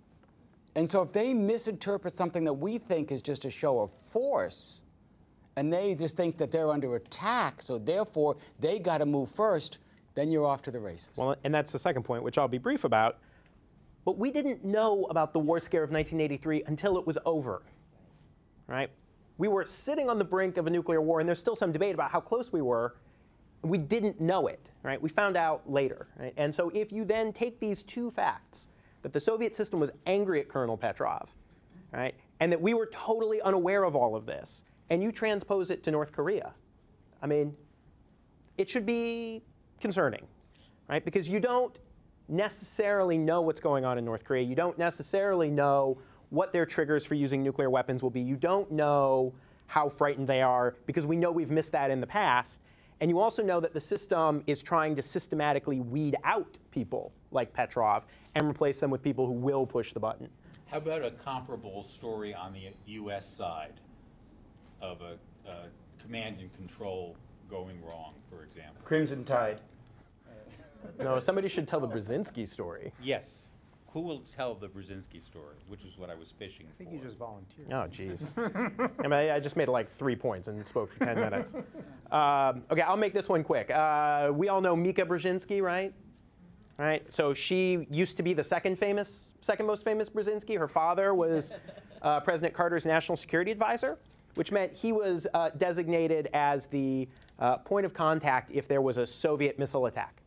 And so if they misinterpret something that we think is just a show of force, and they just think that they're under attack, so therefore they got to move first, then you're off to the races. Well, and that's the second point, which I'll be brief about. But we didn't know about the war scare of nineteen eighty-three until it was over, right? We were sitting on the brink of a nuclear war, and there's still some debate about how close we were. We didn't know it, right? We found out later, right? And so if you then take these two facts, that the Soviet system was angry at Colonel Petrov, right? And that we were totally unaware of all of this, and you transpose it to North Korea. I mean, it should be concerning, right? Because you don't necessarily know what's going on in North Korea. You don't necessarily know what their triggers for using nuclear weapons will be. You don't know how frightened they are, because we know we've missed that in the past. And you also know that the system is trying to systematically weed out people like Petrov and replace them with people who will push the button. How about a comparable story on the U S side of a, a command and control going wrong, for example? Crimson Tide. No, somebody should tell the Brzezinski story. Yes. Who will tell the Brzezinski story, which is what I was fishing for? I think for. You just volunteered. Oh, geez. I mean, I, I just made like three points and spoke for ten minutes. Um, okay, I'll make this one quick. Uh, we all know Mika Brzezinski, right? Right. So she used to be the second famous, second most famous Brzezinski. Her father was uh, President Carter's national security advisor, which meant he was uh, designated as the uh, point of contact if there was a Soviet missile attack.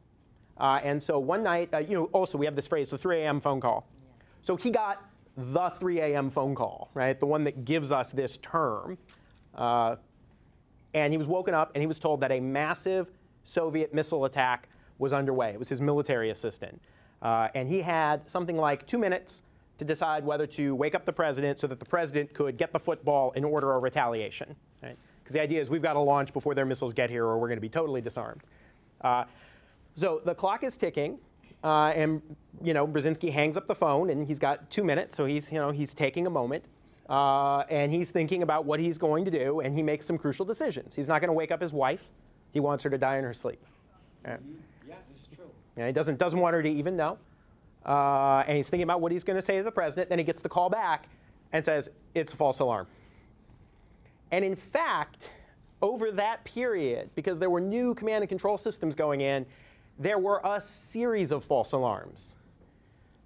Uh, and so one night, uh, you know, also we have this phrase, the three A M phone call. Yeah. So he got the three A M phone call, right? The one that gives us this term. Uh, and he was woken up and he was told that a massive Soviet missile attack was underway. It was his military assistant. Uh, and he had something like two minutes to decide whether to wake up the president so that the president could get the football and order a retaliation, right? Because the idea is we've got to launch before their missiles get here or we're going to be totally disarmed. Uh, So the clock is ticking, uh, and you know Brzezinski hangs up the phone, and he's got two minutes, so he's you know he's taking a moment, uh, and he's thinking about what he's going to do, and he makes some crucial decisions. He's not going to wake up his wife; he wants her to die in her sleep. Right. Yeah, this is true. And he doesn't doesn't want her to even know, uh, and he's thinking about what he's going to say to the president. Then he gets the call back, and says it's a false alarm. And in fact, over that period, because there were new command and control systems going in, there were a series of false alarms,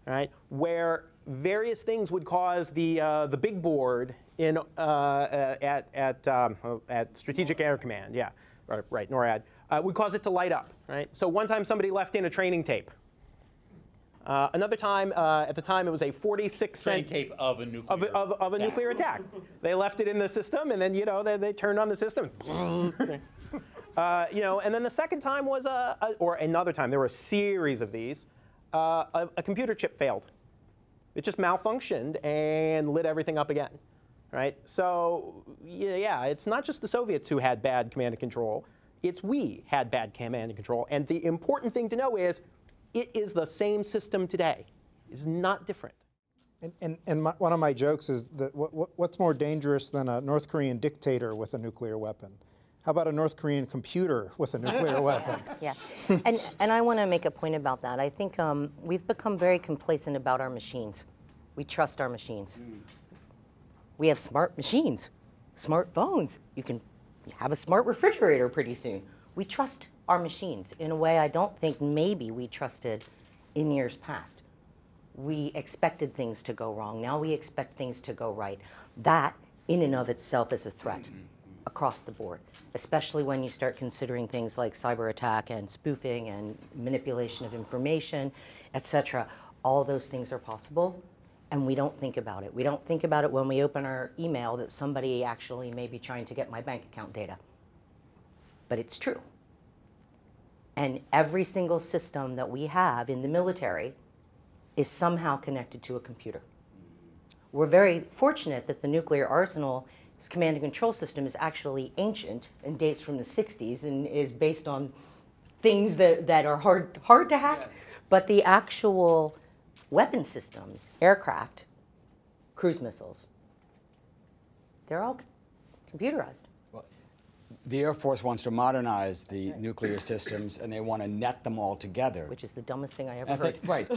right, where various things would cause the uh, the big board in uh, uh, at at um, at Strategic Air Command, yeah, right, right NORAD, uh, would cause it to light up, right. So one time somebody left in a training tape. Uh, another time, uh, at the time it was a forty-six cent tape of a nuclear of a, of, of a nuclear attack. They left it in the system, and then you know they they turned on the system. Uh, you know, and then the second time was, a, a, or another time, there were a series of these, uh, a, a computer chip failed. It just malfunctioned and lit everything up again, right? So, yeah, it's not just the Soviets who had bad command and control. It's we had bad command and control. And the important thing to know is it is the same system today. It's not different. And, and, and my, one of my jokes is that what, what, what's more dangerous than a North Korean dictator with a nuclear weapon? How about a North Korean computer with a nuclear weapon? Yeah, and, and I want to make a point about that. I think um, we've become very complacent about our machines. We trust our machines. Mm. We have smart machines, smart phones. You can have a smart refrigerator pretty soon. We trust our machines in a way I don't think maybe we trusted in years past. We expected things to go wrong. Now we expect things to go right. That, in and of itself, is a threat. Mm-hmm. Across the board, especially when you start considering things like cyber attack and spoofing and manipulation of information, et cetera. All those things are possible, and we don't think about it. We don't think about it when we open our email that somebody actually may be trying to get my bank account data. But it's true. And every single system that we have in the military is somehow connected to a computer. We're very fortunate that the nuclear arsenal, this command and control system, is actually ancient and dates from the sixties and is based on things that, that are hard, hard to hack. Yes. But the actual weapon systems, aircraft, cruise missiles, they're all computerized. Well, the Air Force wants to modernize the right. nuclear systems, and they want to net them all together. Which is the dumbest thing I ever and heard. They, right.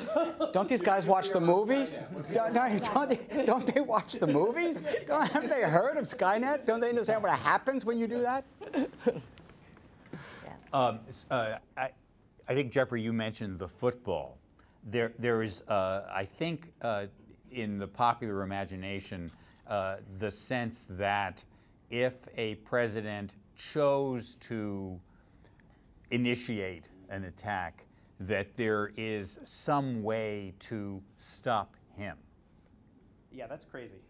Don't these guys watch the movies? Don't, don't, they, don't they watch the movies? Don't, haven't they heard of Skynet? Don't they understand what happens when you do that? Yeah. Um, uh, I, I think, Jeffrey, you mentioned the football. There, there is, uh, I think, uh, in the popular imagination, uh, the sense that if a president chose to initiate an attack, that there is some way to stop him. Yeah, that's crazy.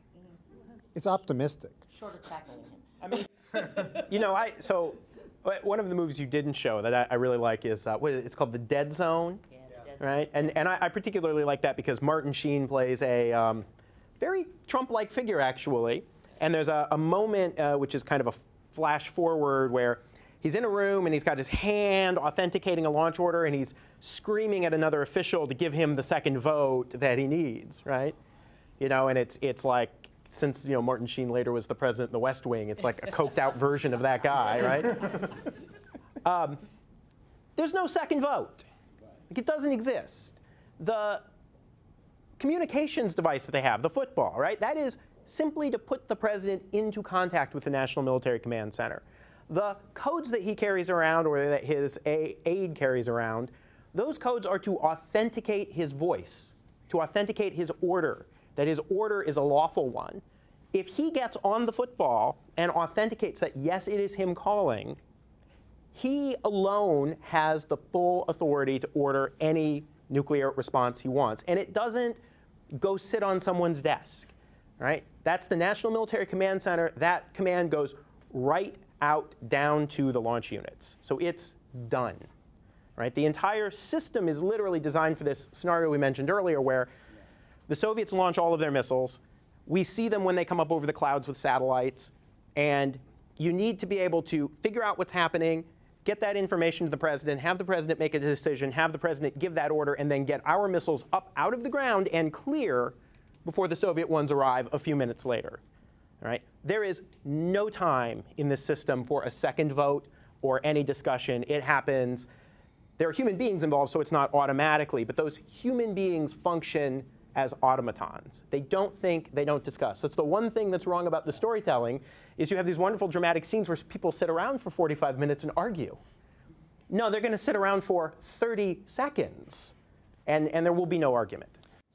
It's optimistic. Short of tackling him. I mean, you know, I so one of the movies you didn't show that I, I really like is uh, what is it? It's called The Dead Zone, yeah, the Dead right? Zone. And and I, I particularly like that because Martin Sheen plays a um, very Trump-like figure actually. And there's a, a moment uh, which is kind of a flash forward where He's in a room, and he's got his hand authenticating a launch order, and he's screaming at another official to give him the second vote that he needs, right? You know, and it's, it's like, since, you know, Martin Sheen later was the president in The West Wing, it's like a coked-out version of that guy, right? Um, there's no second vote. Like, it doesn't exist. The communications device that they have, the football, right, that is simply to put the president into contact with the National Military Command Center. The codes that he carries around, or that his aide carries around, those codes are to authenticate his voice, to authenticate his order, that his order is a lawful one. If he gets on the football and authenticates that, yes, it is him calling, he alone has the full authority to order any nuclear response he wants. And it doesn't go sit on someone's desk, right? That's the National Military Command Center. That command goes right out down to the launch units. So it's done, right? The entire system is literally designed for this scenario we mentioned earlier, where the Soviets launch all of their missiles. We see them when they come up over the clouds with satellites. And you need to be able to figure out what's happening, get that information to the president, have the president make a decision, have the president give that order, and then get our missiles up out of the ground and clear before the Soviet ones arrive a few minutes later. All right? There is no time in this system for a second vote or any discussion. It happens. There are human beings involved, so it's not automatically. But those human beings function as automatons. They don't think, they don't discuss. That's the one thing that's wrong about the storytelling, is you have these wonderful dramatic scenes where people sit around for forty-five minutes and argue. No, they're going to sit around for thirty seconds, and, and there will be no argument.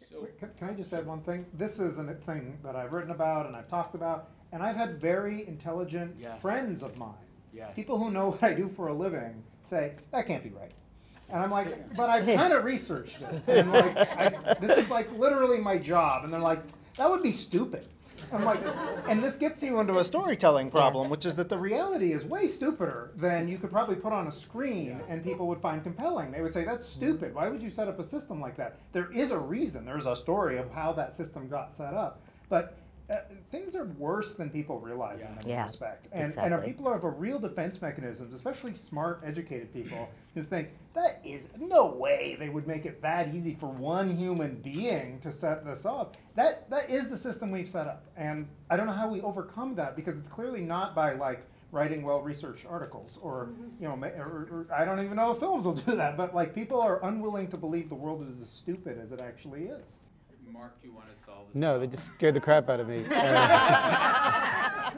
So, can, can I just add one thing? This is a thing that I've written about and I've talked about, and I've had very intelligent yes. friends of mine, yes. people who know what I do for a living, say, that can't be right. And I'm like, but I've kind of researched it. And I'm like, I, this is like literally my job. And they're like, that would be stupid. I'm like, and this gets you into a storytelling problem, which is that the reality is way stupider than you could probably put on a screen and people would find compelling. They would say, that's stupid. Why would you set up a system like that? There is a reason. There's a story of how that system got set up. But uh, things are worse than people realize in that yeah, respect. And, exactly. and our people have a real defense mechanisms, especially smart, educated people, who think, that is no way they would make it that easy for one human being to set this up. That, that is the system we've set up. And I don't know how we overcome that, because it's clearly not by like writing well-researched articles or, you know, or, or, I don't even know if films will do that. But like, people are unwilling to believe the world is as stupid as it actually is. Mark, do you want to solve this? No, they just scared the crap out of me. Uh,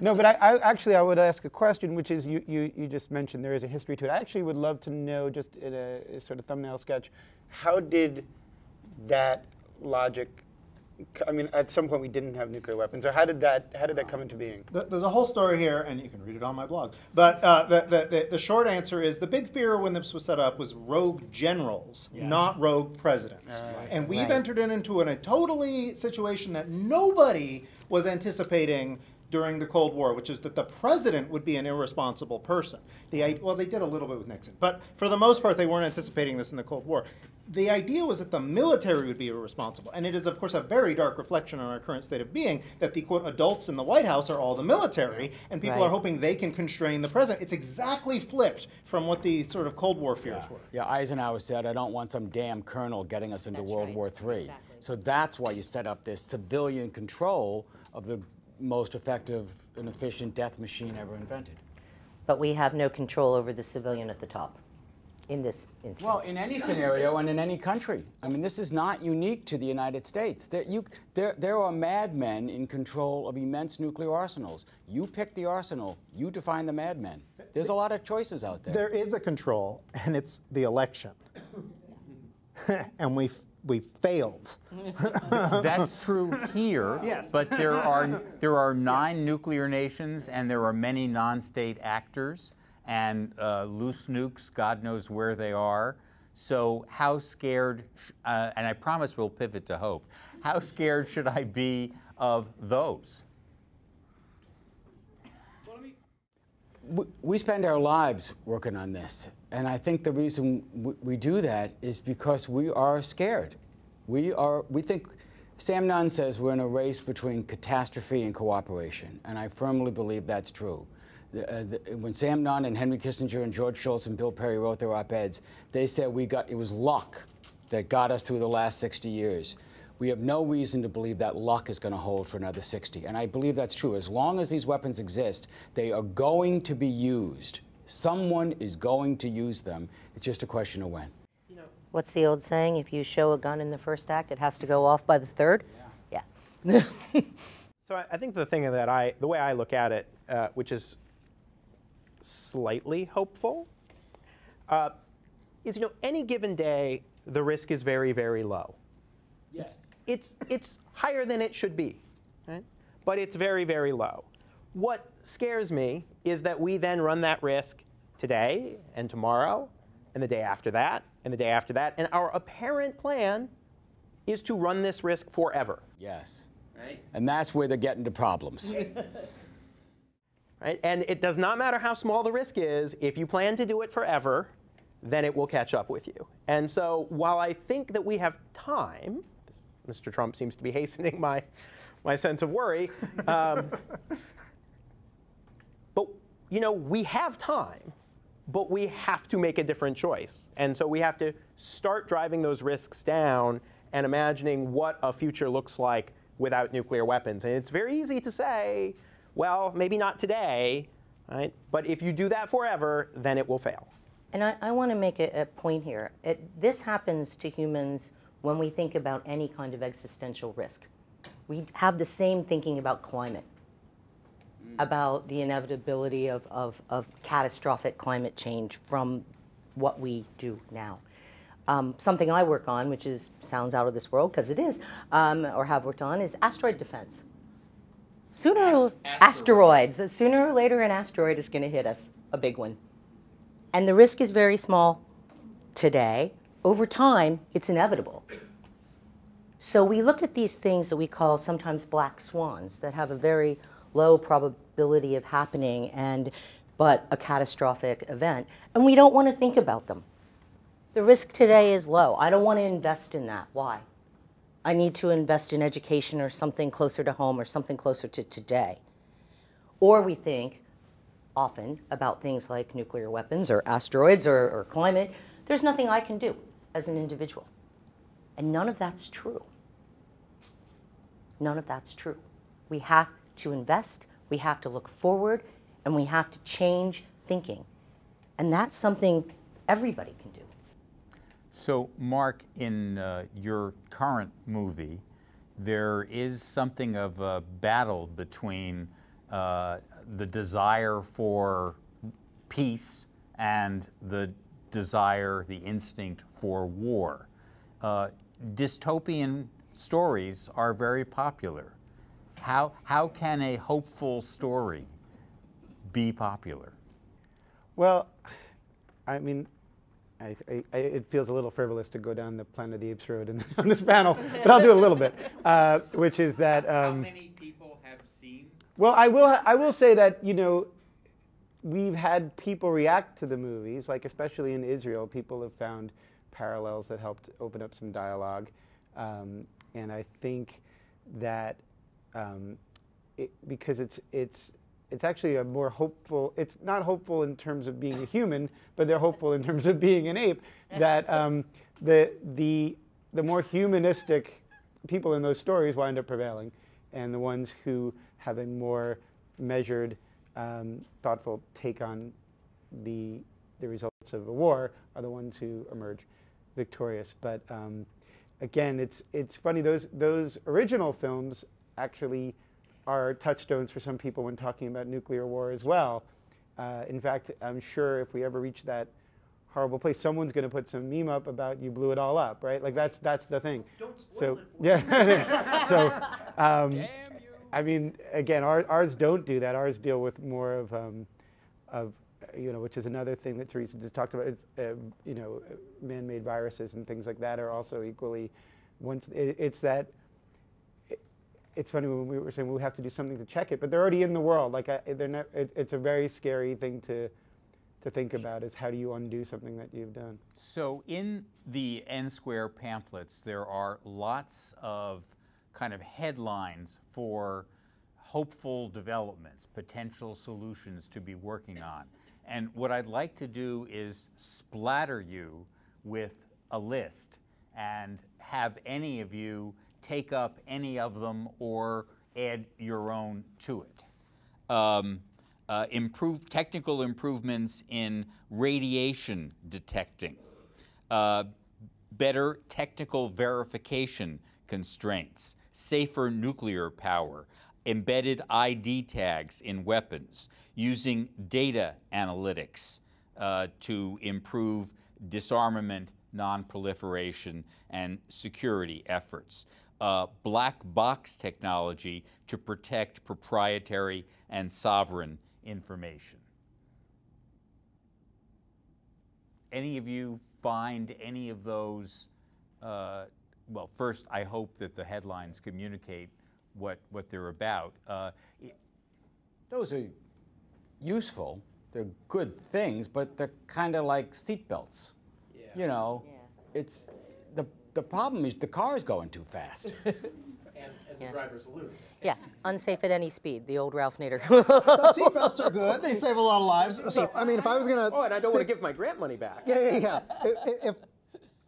no, but I, I actually I would ask a question, which is you, you, you just mentioned there is a history to it. I actually would love to know, just in a, a sort of thumbnail sketch, how did that logic, I mean, at some point we didn't have nuclear weapons, or how did that, how did that come into being? There's a whole story here, and you can read it on my blog. But uh, the, the, the short answer is the big fear when this was set up was rogue generals, yeah. not rogue presidents. Uh, and we've right. entered in into an, a totally situation that nobody was anticipating during the Cold War, which is that the president would be an irresponsible person. The, well, they did a little bit with Nixon, but for the most part, they weren't anticipating this in the Cold War. The idea was that the military would be irresponsible. And it is, of course, a very dark reflection on our current state of being that the, quote, adults in the White House are all the military, and people right. are hoping they can constrain the president. It's exactly flipped from what the sort of Cold War fears yeah. were. Yeah, Eisenhower said, I don't want some damn colonel getting us into that's World right. War Three. Exactly. So that's why you set up this civilian control of the most effective and efficient death machine ever invented. But we have no control over the civilian at the top. In this instance. Well, in any scenario and in any country. I mean, this is not unique to the United States. There, you, there, there are madmen in control of immense nuclear arsenals. You pick the arsenal. You define the madmen. There's a lot of choices out there. There is a control, and it's the election. And we've, we've failed. That's true here, yes. but there are, there are nine yes. nuclear nations, and there are many non-state actors. And uh, loose nukes, God knows where they are. So how scared, uh, and I promise we'll pivot to hope, how scared should I be of those? We, we spend our lives working on this. And I think the reason we, we do that is because we are scared. We are, we think, Sam Nunn says we're in a race between catastrophe and cooperation. And I firmly believe that's true. Uh, the, when Sam Nunn and Henry Kissinger and George Shultz and Bill Perry wrote their op-eds, they said we got, it was luck that got us through the last sixty years. We have no reason to believe that luck is going to hold for another sixty. And I believe that's true. As long as these weapons exist, they are going to be used. Someone is going to use them. It's just a question of when. You know, what's the old saying? If you show a gun in the first act, it has to go off by the third? Yeah. yeah. So I think the thing that I, the way I look at it, uh, which is slightly hopeful, uh, is, you know, any given day, the risk is very, very low. Yes. It's, it's, it's higher than it should be, right? But it's very, very low. What scares me is that we then run that risk today and tomorrow and the day after that and the day after that. And our apparent plan is to run this risk forever. Yes. Right? And that's where they're getting to problems. Right? And it does not matter how small the risk is. If you plan to do it forever, then it will catch up with you. And so while I think that we have time, Mister Trump seems to be hastening my, my sense of worry, um, but you know, we have time, but we have to make a different choice. And so we have to start driving those risks down and imagining what a future looks like without nuclear weapons. And it's very easy to say, well, maybe not today, right? But if you do that forever, then it will fail. And I, I want to make a, a point here. It, this happens to humans when we think about any kind of existential risk. We have the same thinking about climate, mm. about the inevitability of, of, of catastrophic climate change from what we do now. Um, something I work on, which is sounds out of this world, because it is, um, or have worked on, is asteroid defense. Sooner or asteroids. asteroids. Sooner or later, an asteroid is going to hit us, a big one. And the risk is very small today. Over time, it's inevitable. So we look at these things that we call sometimes black swans that have a very low probability of happening, and but a catastrophic event. And we don't want to think about them. The risk today is low. I don't want to invest in that. Why? I need to invest in education or something closer to home or something closer to today. Or we think often about things like nuclear weapons or asteroids or, or climate. There's nothing I can do as an individual. And none of that's true. None of that's true. We have to invest, we have to look forward, and we have to change thinking. And that's something everybody can do. So, Mark, in uh, your current movie, there is something of a battle between Uh, the desire for peace and the desire, the instinct for war. Uh, dystopian stories are very popular. How, how can a hopeful story be popular? Well, I mean, I, I, it feels a little frivolous to go down the Planet of the Apes road in, on this panel, but I'll do a little bit, uh, which is that... Um, how many people have seen? Well, I will, I will say that, you know, we've had people react to the movies, like especially in Israel, people have found parallels that helped open up some dialogue. Um, and I think that um, it, because it's, it's, it's actually a more hopeful, it's not hopeful in terms of being a human, but they're hopeful in terms of being an ape, that um, the, the, the more humanistic people in those stories wind up prevailing. And the ones who have a more measured, um, thoughtful take on the, the results of a war are the ones who emerge victorious. But um, again, it's, it's funny, those, those original films actually are touchstones for some people when talking about nuclear war as well. Uh, in fact, I'm sure if we ever reach that horrible place, someone's going to put some meme up about you blew it all up, right? Like that's that's the thing. Don't spoil so, it. For yeah. so, um, damn you. I mean, again, our, ours don't do that. Ours deal with more of, um, of you know, which is another thing that Teresa just talked about. It's uh, you know, man-made viruses and things like that are also equally. Once it, it's that. It, it's funny when we were saying we have to do something to check it, but they're already in the world. Like I, they're not. It, it's a very scary thing to. to think about is how do you undo something that you've done. So in the N-Square pamphlets, there are lots of kind of headlines for hopeful developments, potential solutions to be working on. And what I'd like to do is splatter you with a list and have any of you take up any of them or add your own to it. Um, uh, improve technical improvements in radiation detecting, uh, better technical verification constraints, safer nuclear power, embedded I D tags in weapons, using data analytics uh, to improve disarmament, nonproliferation, and security efforts, uh, black box technology to protect proprietary and sovereign information. Any of you find any of those? Uh, well, first, I hope that the headlines communicate what, what they're about. Uh, Those are useful. They're good things, but they're kind of like seatbelts. Yeah. You know, yeah. it's the, the problem is the car is going too fast. and and yeah. the driver's losing. Yeah, unsafe at any speed, the old Ralph Nader. Seatbelts are good. They save a lot of lives. So, I mean, if I was going to... Oh, and I don't want to give my grant money back. Yeah, yeah, yeah. if, if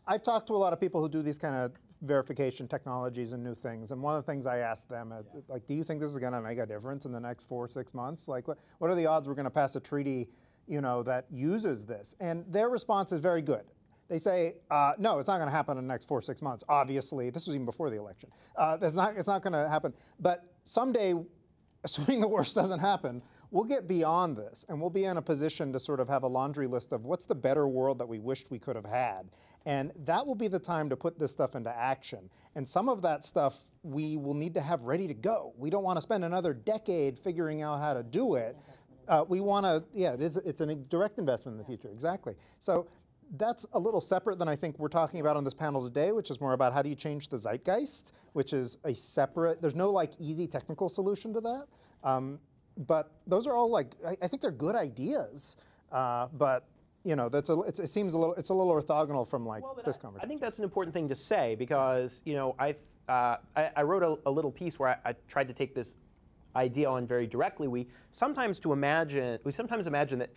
I've talked to a lot of people who do these kind of verification technologies and new things. And one of the things I asked them, uh, yeah. like, do you think this is gonna make a difference in the next four, six months? Like, what, what are the odds we're gonna pass a treaty, you know, that uses this? And their response is very good. They say, uh, no, it's not gonna happen in the next four, six months. Obviously, this was even before the election. Uh, that's not, it's not gonna happen. But someday, assuming the worst doesn't happen, we'll get beyond this, and we'll be in a position to sort of have a laundry list of what's the better world that we wished we could have had. And that will be the time to put this stuff into action. And some of that stuff we will need to have ready to go. We don't want to spend another decade figuring out how to do it. Uh, we want to, yeah, it is, it's a direct investment in the future, exactly. So that's a little separate than I think we're talking about on this panel today, which is more about how do you change the zeitgeist, which is a separate, there's no like easy technical solution to that. Um, but those are all like, I, I think they're good ideas, uh, but you know, that's a, it's, it seems a little, it's a little orthogonal from like well, this I, conversation. I think that's an important thing to say because, you know, I've, uh, I, I wrote a, a little piece where I, I tried to take this idea on very directly. We sometimes to imagine, we sometimes imagine that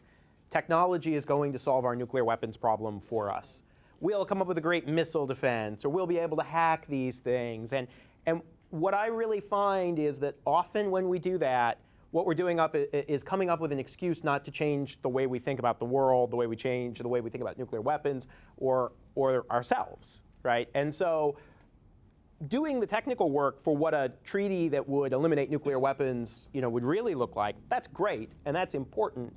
technology is going to solve our nuclear weapons problem for us. We'll come up with a great missile defense, or we'll be able to hack these things. And, and what I really find is that often when we do that, what we're doing up is coming up with an excuse not to change the way we think about the world, the way we change, the way we think about nuclear weapons, or, or ourselves, right? And so doing the technical work for what a treaty that would eliminate nuclear weapons, you know, would really look like, that's great, and that's important.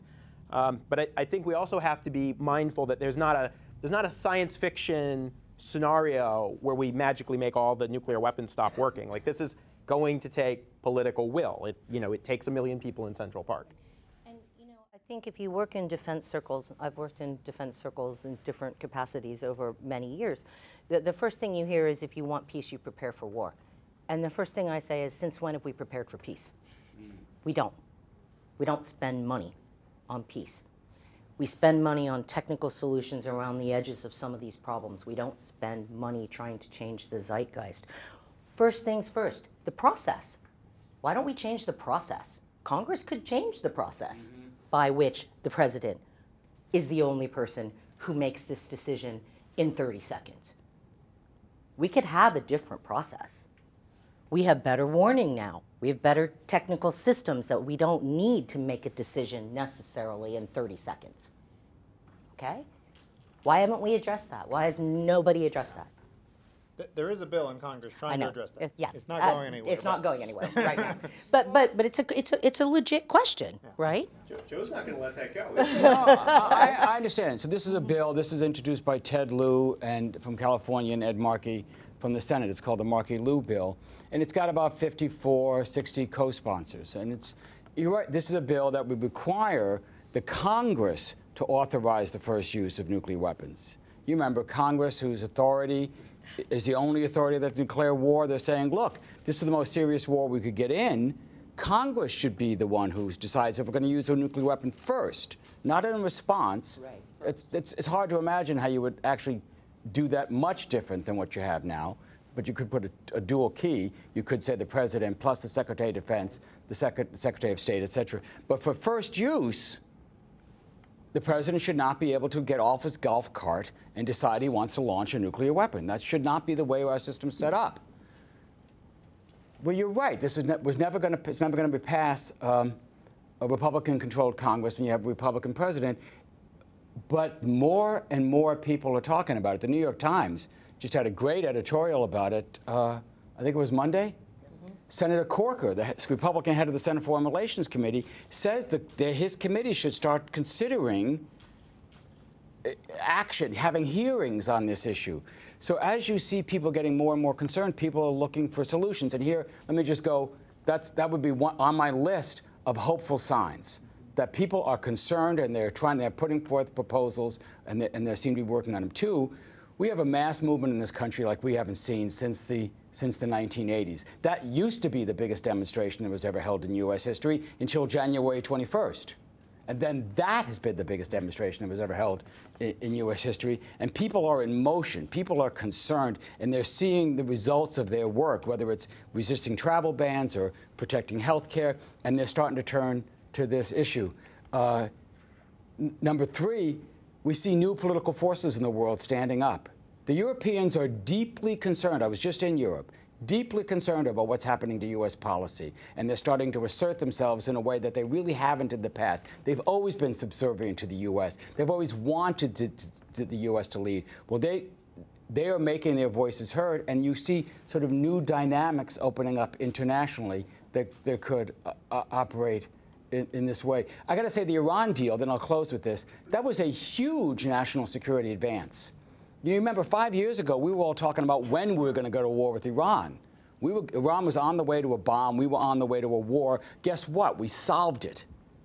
Um, but I, I think we also have to be mindful that there's not a, there's not a science fiction scenario where we magically make all the nuclear weapons stop working. Like, this is going to take political will. It, you know, it takes a million people in Central Park. And, you know, I think if you work in defense circles, I've worked in defense circles in different capacities over many years, the, the first thing you hear is, if you want peace, you prepare for war. And the first thing I say is, since when have we prepared for peace? Mm. We don't. We don't spend money on peace. We spend money on technical solutions around the edges of some of these problems. We don't spend money trying to change the zeitgeist. First things first, the process. Why don't we change the process? Congress could change the process mm-hmm. by which the president is the only person who makes this decision in thirty seconds. We could have a different process. We have better warning now. We have better technical systems that we don't need to make a decision necessarily in thirty seconds. Okay? Why haven't we addressed that? Why has nobody addressed that? There is a bill in Congress trying to address that. Yeah. It's not going uh, anywhere. It's not going anywhere right now. But but but it's a it's a it's a legit question, yeah. right? Joe, Joe's not going to let that go. No, I, I understand. So this is a bill. This is introduced by Ted Lieu and from California and Ed Markey from the Senate. It's called the Markey-Lieu bill, and it's got about fifty-four, sixty co-sponsors. And it's you're right. This is a bill that would require the Congress to authorize the first use of nuclear weapons. You remember Congress, whose authority is the only authority that can declare war. They're saying, look, this is the most serious war we could get in. Congress should be the one who decides if we're going to use a nuclear weapon first, not in response. Right. It's, it's, it's hard to imagine how you would actually do that much different than what you have now. but you could put a, a dual key. You could say the president plus the secretary of defense, the sec secretary of state, et cetera. But for first use, the president should not be able to get off his golf cart and decide he wants to launch a nuclear weapon. That should not be the way our system's set up. Well, you're right. This is ne was never going to. It's never going to be past um, a Republican-controlled Congress when you have a Republican president. But more and more people are talking about it. The New York Times just had a great editorial about it. Uh, I think it was Monday. Mm-hmm. Senator Corker, the Republican head of the Senate Foreign Relations Committee, says that his committee should start considering action, having hearings on this issue. So as you see people getting more and more concerned, people are looking for solutions. And here, let me just go, that's, that would be one, on my list of hopeful signs, that people are concerned and they're trying, they're putting forth proposals and they, and they seem to be working on them. Two, we have a mass movement in this country like we haven't seen since the, since the nineteen eighties. That used to be the biggest demonstration that was ever held in U S history until January twenty-first. And then that has been the biggest demonstration that was ever held in, in U S history. And people are in motion. People are concerned, and they're seeing the results of their work, whether it's resisting travel bans or protecting health care, and they're starting to turn to this issue. Uh, number three, we see new political forces in the world standing up. The Europeans are deeply concerned. I was just in Europe. Deeply concerned about what's happening to U S policy, and they're starting to assert themselves in a way that they really haven't in the past. They've always been subservient to the U S. They've always wanted to, to, to the U S to lead. Well, they, they are making their voices heard, and you see sort of new dynamics opening up internationally that, that could uh, uh, operate in, in this way. I got to say, the Iran deal, then I'll close with this, that was a huge national security advance. You remember five years ago, we were all talking about when we were going to go to war with Iran. We were, Iran was on the way to a bomb. We were on the way to a war. Guess what? We solved it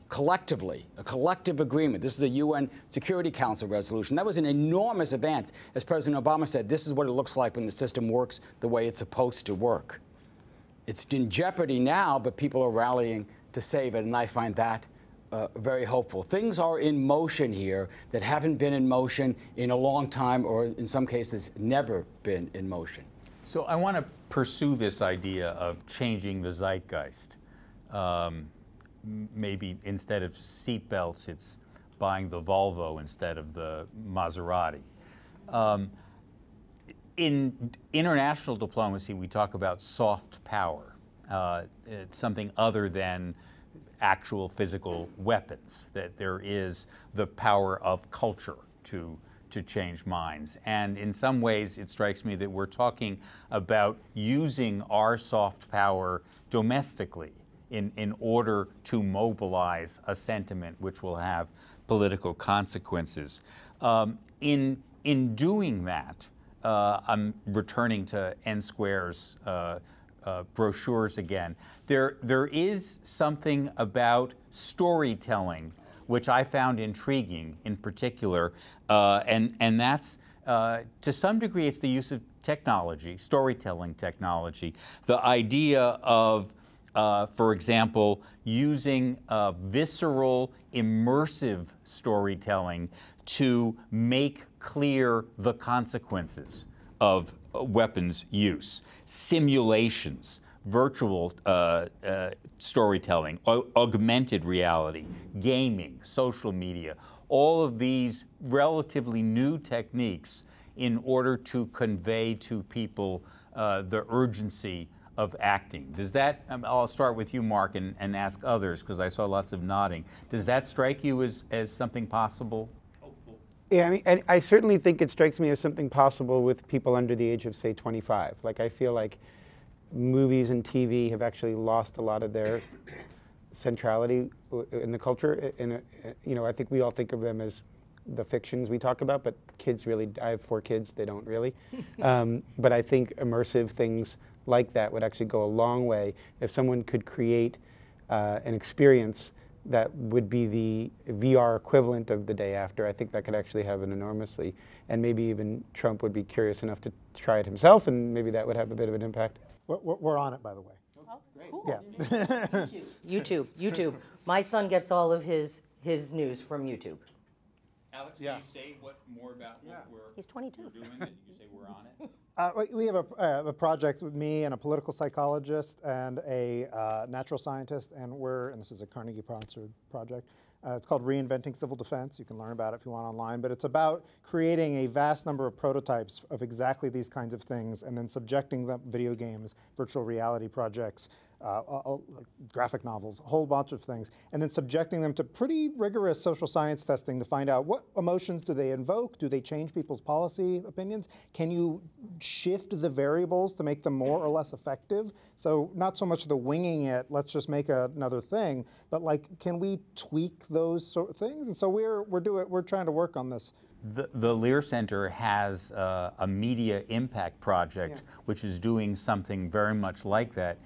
collectively, a collective agreement. This is a U N Security Council resolution. That was an enormous advance. As President Obama said, this is what it looks like when the system works the way it's supposed to work. It's in jeopardy now, but people are rallying to save it, and I find that Uh, very hopeful. Things are in motion here that haven't been in motion in a long time, or in some cases never been in motion. So I want to pursue this idea of changing the zeitgeist. Um, maybe instead of seatbelts, it's buying the Volvo instead of the Maserati. Um, in international diplomacy, we talk about soft power. Uh, it's something other than actual physical weapons, that there is the power of culture to, to change minds. And in some ways, it strikes me that we're talking about using our soft power domestically in, in order to mobilize a sentiment which will have political consequences. Um, in, in doing that, uh, I'm returning to N-Square's uh, Uh, brochures again. There, there is something about storytelling which I found intriguing in particular, uh, and, and that's, uh, to some degree, it's the use of technology, storytelling technology. The idea of, uh, for example, using uh, visceral, immersive storytelling to make clear the consequences of weapons use, simulations, virtual uh, uh, storytelling, augmented reality, gaming, social media, all of these relatively new techniques in order to convey to people uh, the urgency of acting. Does that, I'll start with you, Mark, and, and ask others, because I saw lots of nodding. Does that strike you as, as something possible? Yeah, I mean, I, I certainly think it strikes me as something possible with people under the age of, say, twenty-five. Like, I feel like movies and T V have actually lost a lot of their centrality in the culture. And, you know, I think we all think of them as the fictions we talk about, but kids really, I have four kids, they don't really. Um, but I think immersive things like that would actually go a long way if someone could create uh, an experience that would be the V R equivalent of The Day After. I think that could actually happen enormously. And maybe even Trump would be curious enough to try it himself, and maybe that would have a bit of an impact. We're, we're on it, by the way. Oh, great. Cool. Yeah. YouTube. YouTube. YouTube. My son gets all of his, his news from YouTube. Alex, yeah. Can you say what more about what yeah. we're, He's twenty-two. We're doing, and you say we're on it? Uh, we have a, uh, a project with me and a political psychologist and a uh, natural scientist, and we're, and this is a Carnegie-sponsored project. Uh, it's called Reinventing Civil Defense. You can learn about it if you want online, but it's about creating a vast number of prototypes of exactly these kinds of things and then subjecting them, video games, virtual reality projects, uh, all, graphic novels, a whole bunch of things, and then subjecting them to pretty rigorous social science testing to find out what emotions do they invoke, do they change people's policy opinions, can you shift the variables to make them more or less effective. So not so much the winging it, let's just make a, another thing, but like, can we tweak those sort of things? And so we're we're doing we're trying to work on this. The, the Lear Center has uh, a media impact project, yeah, which is doing something very much like that.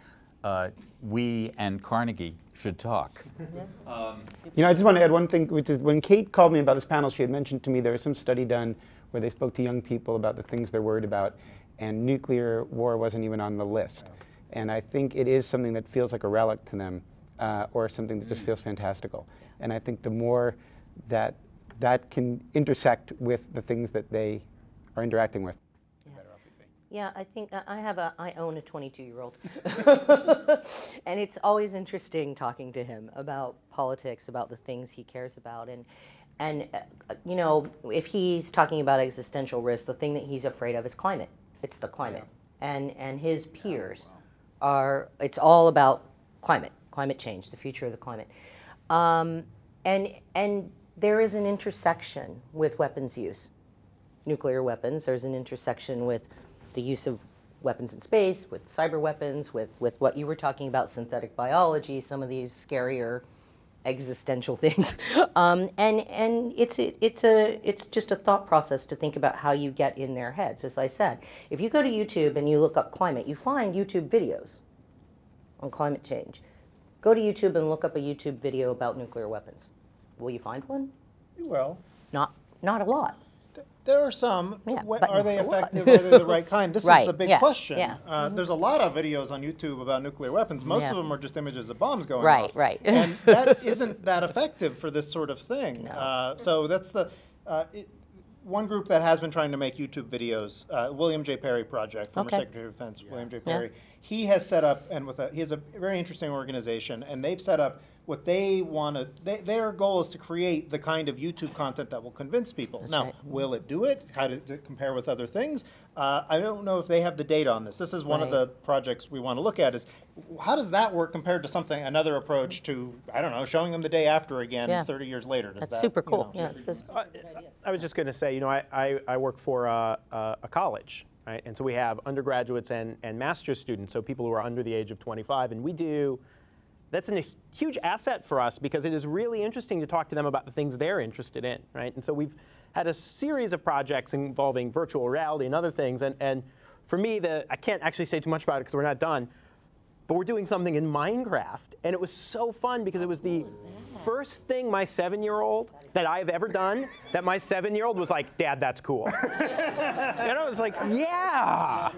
Uh, we and Carnegie should talk. Yeah. Um, you know, I just want to add one thing, which is when Kate called me about this panel, she had mentioned to me there was some study done where they spoke to young people about the things they're worried about, and nuclear war wasn't even on the list. And I think it is something that feels like a relic to them, uh, or something that just feels fantastical. And I think the more that that can intersect with the things that they are interacting with. Yeah, yeah, I think I have a, I own a twenty-two-year-old. And it's always interesting talking to him about politics, about the things he cares about. And, And, uh, you know, if he's talking about existential risk, the thing that he's afraid of is climate. It's the climate. Yeah. And, and his peers, oh, wow, are, it's all about climate, climate change, the future of the climate. Um, and, and there is an intersection with weapons use, nuclear weapons. There's an intersection with the use of weapons in space, with cyber weapons, with, with what you were talking about, synthetic biology, some of these scarier existential things, um, and and it's it, it's a it's just a thought process to think about how you get in their heads. As I said, if you go to YouTube and you look up climate, you find YouTube videos on climate change. Go to YouTube and look up a YouTube video about nuclear weapons. Will you find one? You will. Not not a lot. There are some. Yeah, are they effective? Are they the right kind? This right, is the big yeah, question. Yeah. Uh, mm-hmm. There's a lot of videos on YouTube about nuclear weapons. Most yeah. of them are just images of bombs going right, off. Right, right. And that isn't that effective for this sort of thing. No. Uh, so that's the uh, it, one group that has been trying to make YouTube videos. Uh, William J. Perry Project, former okay. Secretary of Defense, yeah. William J. Perry. Yeah. He has set up, and with a, he has a very interesting organization, and they've set up what they want to, they, their goal is to create the kind of YouTube content that will convince people. That's now, right. will it do it? How does it compare with other things? Uh, I don't know if they have the data on this. This is one right. of the projects we want to look at is, how does that work compared to something, another approach to, I don't know, showing them The Day After again yeah. thirty years later? Does That's that, super cool. You know, yeah, just, I, I was just going to say, you know, I, I, I work for a, a college. Right? And so we have undergraduates and, and master's students, so people who are under the age of twenty-five. And we do, that's a huge asset for us because it is really interesting to talk to them about the things they're interested in, right? And so we've had a series of projects involving virtual reality and other things. And, and for me, the, I can't actually say too much about it because we're not done, but we're doing something in Minecraft. And it was so fun because it was the first thing my seven-year-old that I've ever done that my seven-year-old was like, Dad, that's cool. And I was like, yeah,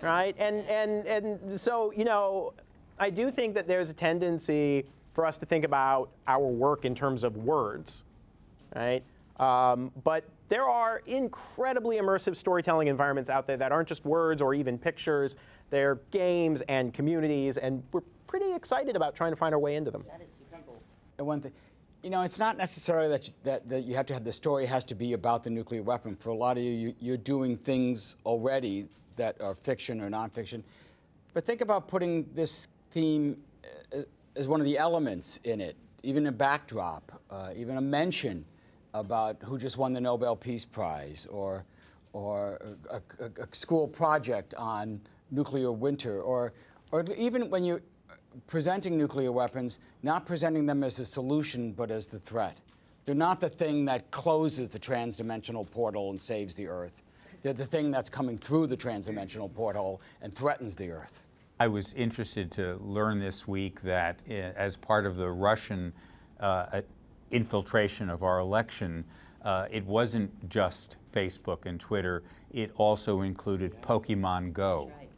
right? And, and, and so, you know, I do think that there's a tendency for us to think about our work in terms of words, right? Um, but there are incredibly immersive storytelling environments out there that aren't just words or even pictures. They're games and communities, and we're pretty excited about trying to find our way into them. That is and one thing, you know, it's not necessarily that you, that, that you have to have the story has to be about the nuclear weapon. For a lot of you, you, you're doing things already that are fiction or nonfiction. But think about putting this theme as one of the elements in it, even a backdrop, uh, even a mention about who just won the Nobel Peace Prize, or, or a, a, a school project on nuclear winter, or, or even when you're presenting nuclear weapons, not presenting them as a solution, but as the threat. They're not the thing that closes the transdimensional portal and saves the Earth. They're the thing that's coming through the transdimensional portal and threatens the Earth. I was interested to learn this week that uh, as part of the Russian uh, infiltration of our election, uh, it wasn't just Facebook and Twitter. It also included Pokemon Go. That's right.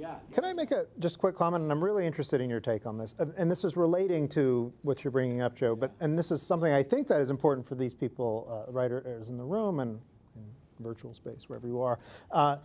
Yeah. Can I make a just quick comment? And I'm really interested in your take on this. And, and this is relating to what you're bringing up, Joe. But and this is something I think that is important for these people, uh, writers in the room and, and virtual space, wherever you are. Uh,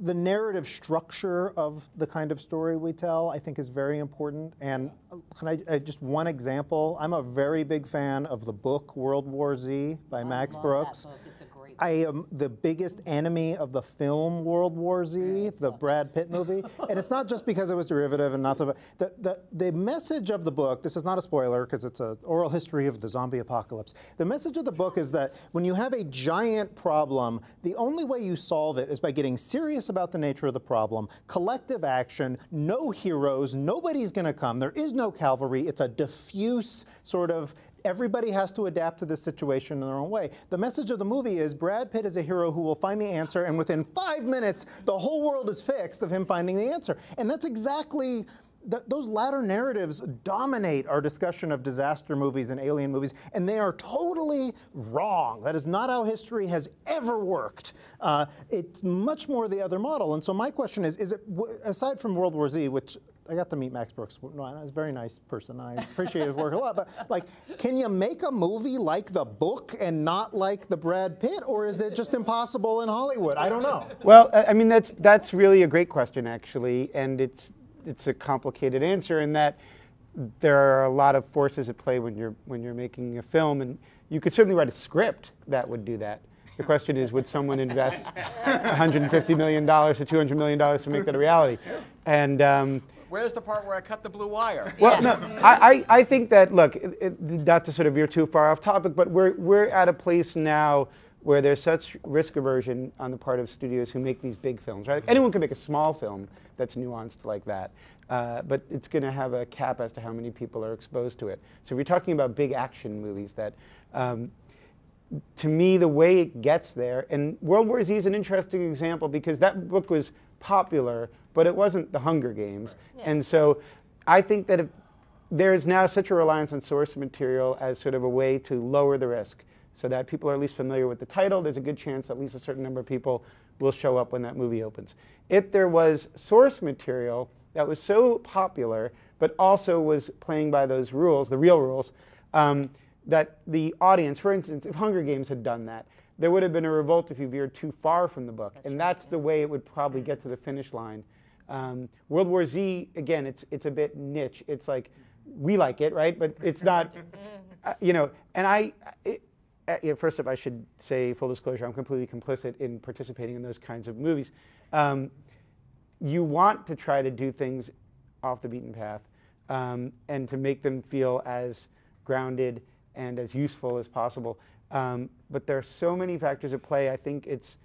the narrative structure of the kind of story we tell, I think, is very important. And can I, I just one example? I'm a very big fan of the book World War Z by I Max love Brooks. That book. It's a great book. I am the biggest enemy of the film World War Z, yeah, the tough. Brad Pitt movie. And it's not just because it was derivative and not the the the, the message of the book. This is not a spoiler because it's an oral history of the zombie apocalypse. The message of the book is that when you have a giant problem, the only way you solve it is by getting serious about the nature of the problem, collective action, no heroes, nobody's going to come, there is no cavalry, it's a diffuse sort of, everybody has to adapt to this situation in their own way. The message of the movie is Brad Pitt is a hero who will find the answer, and within five minutes, the whole world is fixed of him finding the answer. And that's exactly, th those latter narratives dominate our discussion of disaster movies and alien movies, and they are totally wrong. That is not how history has ever worked. Uh, it's much more the other model. And so my question is, is it, aside from World War Z, which I got to meet Max Brooks, no, I was a very nice person, I appreciate his work a lot, but like, can you make a movie like the book and not like the Brad Pitt, or is it just impossible in Hollywood? I don't know. Well, I mean, that's, that's really a great question, actually, and it's, it's a complicated answer in that there are a lot of forces at play when you're when you're making a film, and you could certainly write a script that would do that. The question is, would someone invest one hundred fifty million dollars or two hundred million dollars to make that a reality? And um, where's the part where I cut the blue wire? Well, no, I I think that look, it, it, not to sort of veer too far off topic, but we're we're at a place now where there's such risk aversion on the part of studios who make these big films, right? Anyone can make a small film that's nuanced like that, uh, but it's going to have a cap as to how many people are exposed to it. So if you're talking about big action movies, that, um, to me, the way it gets there, and World War Z is an interesting example because that book was popular, but it wasn't The Hunger Games. Right. Yeah. And so I think that if there is now such a reliance on source material as sort of a way to lower the risk, so that people are at least familiar with the title, there's a good chance at least a certain number of people will show up when that movie opens. If there was source material that was so popular, but also was playing by those rules, the real rules, um, that the audience, for instance, if Hunger Games had done that, there would have been a revolt if you veered too far from the book. That's and that's right. the way it would probably get to the finish line. Um, World War Z, again, it's, it's a bit niche. It's like, we like it, right? But it's not, uh, you know, and I, it, first off, I should say, full disclosure, I'm completely complicit in participating in those kinds of movies. Um, you want to try to do things off the beaten path um, and to make them feel as grounded and as useful as possible. Um, but there are so many factors at play. I think it's,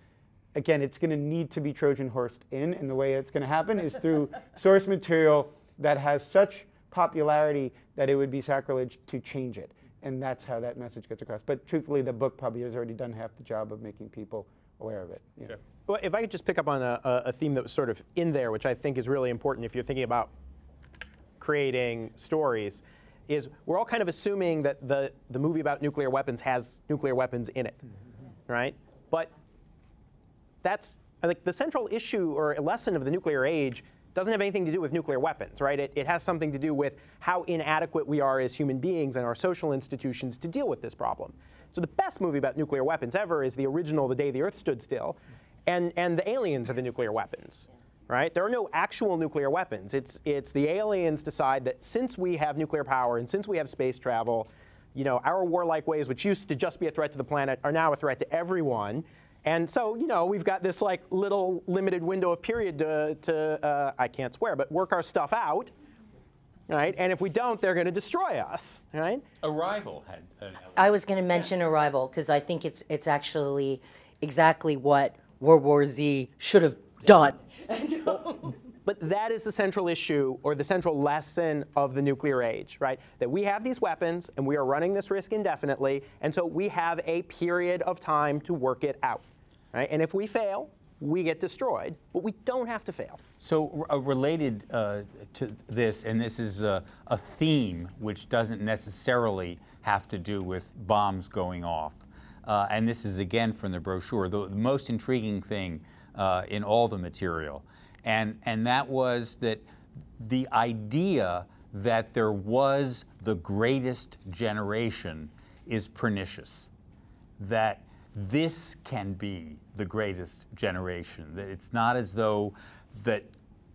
again, it's going to need to be Trojan horsed in, and the way it's going to happen is through source material that has such popularity that it would be sacrilege to change it. And that's how that message gets across. But truthfully, the book probably has already done half the job of making people aware of it. You know? Yeah. Well, if I could just pick up on a, a theme that was sort of in there, which I think is really important if you're thinking about creating stories, is we're all kind of assuming that the, the movie about nuclear weapons has nuclear weapons in it, mm-hmm. right? But that's, like, the central issue or lesson of the nuclear age doesn't have anything to do with nuclear weapons, right? It, it has something to do with how inadequate we are as human beings and our social institutions to deal with this problem. So the best movie about nuclear weapons ever is the original The Day the Earth Stood Still, and, and the aliens are the nuclear weapons, right? There are no actual nuclear weapons. It's, it's the aliens decide that since we have nuclear power and since we have space travel, you know, our warlike ways, which used to just be a threat to the planet, are now a threat to everyone. And so, you know, we've got this like little limited window of period to, to uh, I can't swear, but work our stuff out, right? And if we don't, they're going to destroy us, right? Arrival had. Uh, I was going to mention yeah. Arrival because I think it's it's actually exactly what World War Z should have done. Well, but that is the central issue or the central lesson of the nuclear age, right? That we have these weapons and we are running this risk indefinitely, and so we have a period of time to work it out. Right? And if we fail, we get destroyed, but we don't have to fail. So uh, related uh, to this, and this is a, a theme which doesn't necessarily have to do with bombs going off, uh, and this is again from the brochure, the, the most intriguing thing uh, in all the material, and, and that was that the idea that there was the greatest generation is pernicious, that this can be the greatest generation. That it's not as though that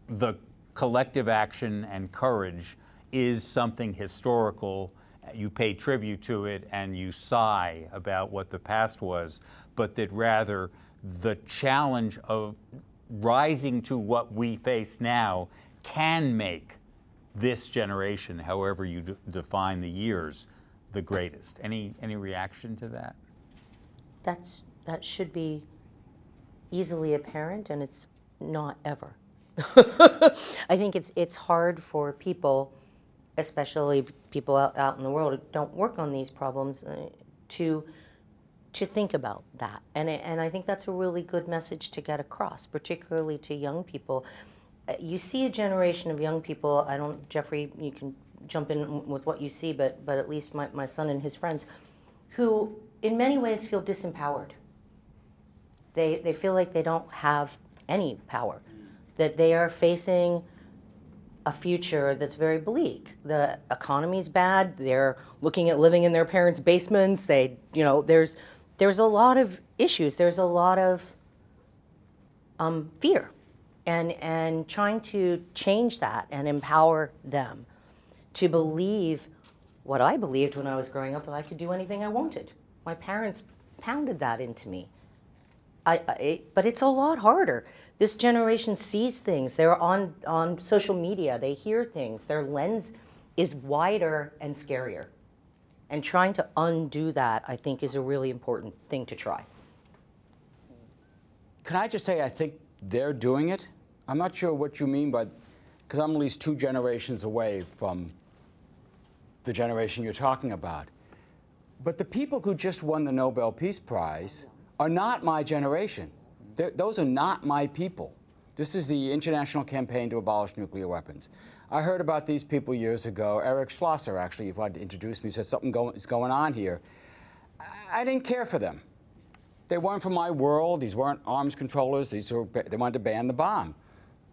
the collective action and courage is something historical. You pay tribute to it and you sigh about what the past was, but that rather the challenge of rising to what we face now can make this generation, however you d define the years, the greatest. Any any reaction to that? That's that should be easily apparent, and it's not ever. I think it's it's hard for people, especially people out, out in the world who don't work on these problems, uh, to to think about that. And it, and I think that's a really good message to get across, particularly to young people. You see a generation of young people. I don't, Jeffrey, you can jump in with what you see, but but at least my, my son and his friends, who in many ways feel disempowered. They they feel like they don't have any power, that they are facing a future that's very bleak. The economy's bad. They're looking at living in their parents' basements. They, you know, there's there's a lot of issues. There's a lot of um, fear, and and trying to change that and empower them to believe what I believed when I was growing up, that I could do anything I wanted. My parents pounded that into me. I, I, but it's a lot harder. This generation sees things. They're on, on social media. They hear things. Their lens is wider and scarier. And trying to undo that, I think, is a really important thing to try. Can I just say I think they're doing it? I'm not sure what you mean by, because I'm at least two generations away from the generation you're talking about. But the people who just won the Nobel Peace Prize are not my generation. They're, those are not my people. This is the international campaign to abolish nuclear weapons. I heard about these people years ago. Eric Schlosser, actually, if I'd introduced me, said something go, is going on here. I, I didn't care for them. They weren't from my world. These weren't arms controllers. These were, they wanted to ban the bomb.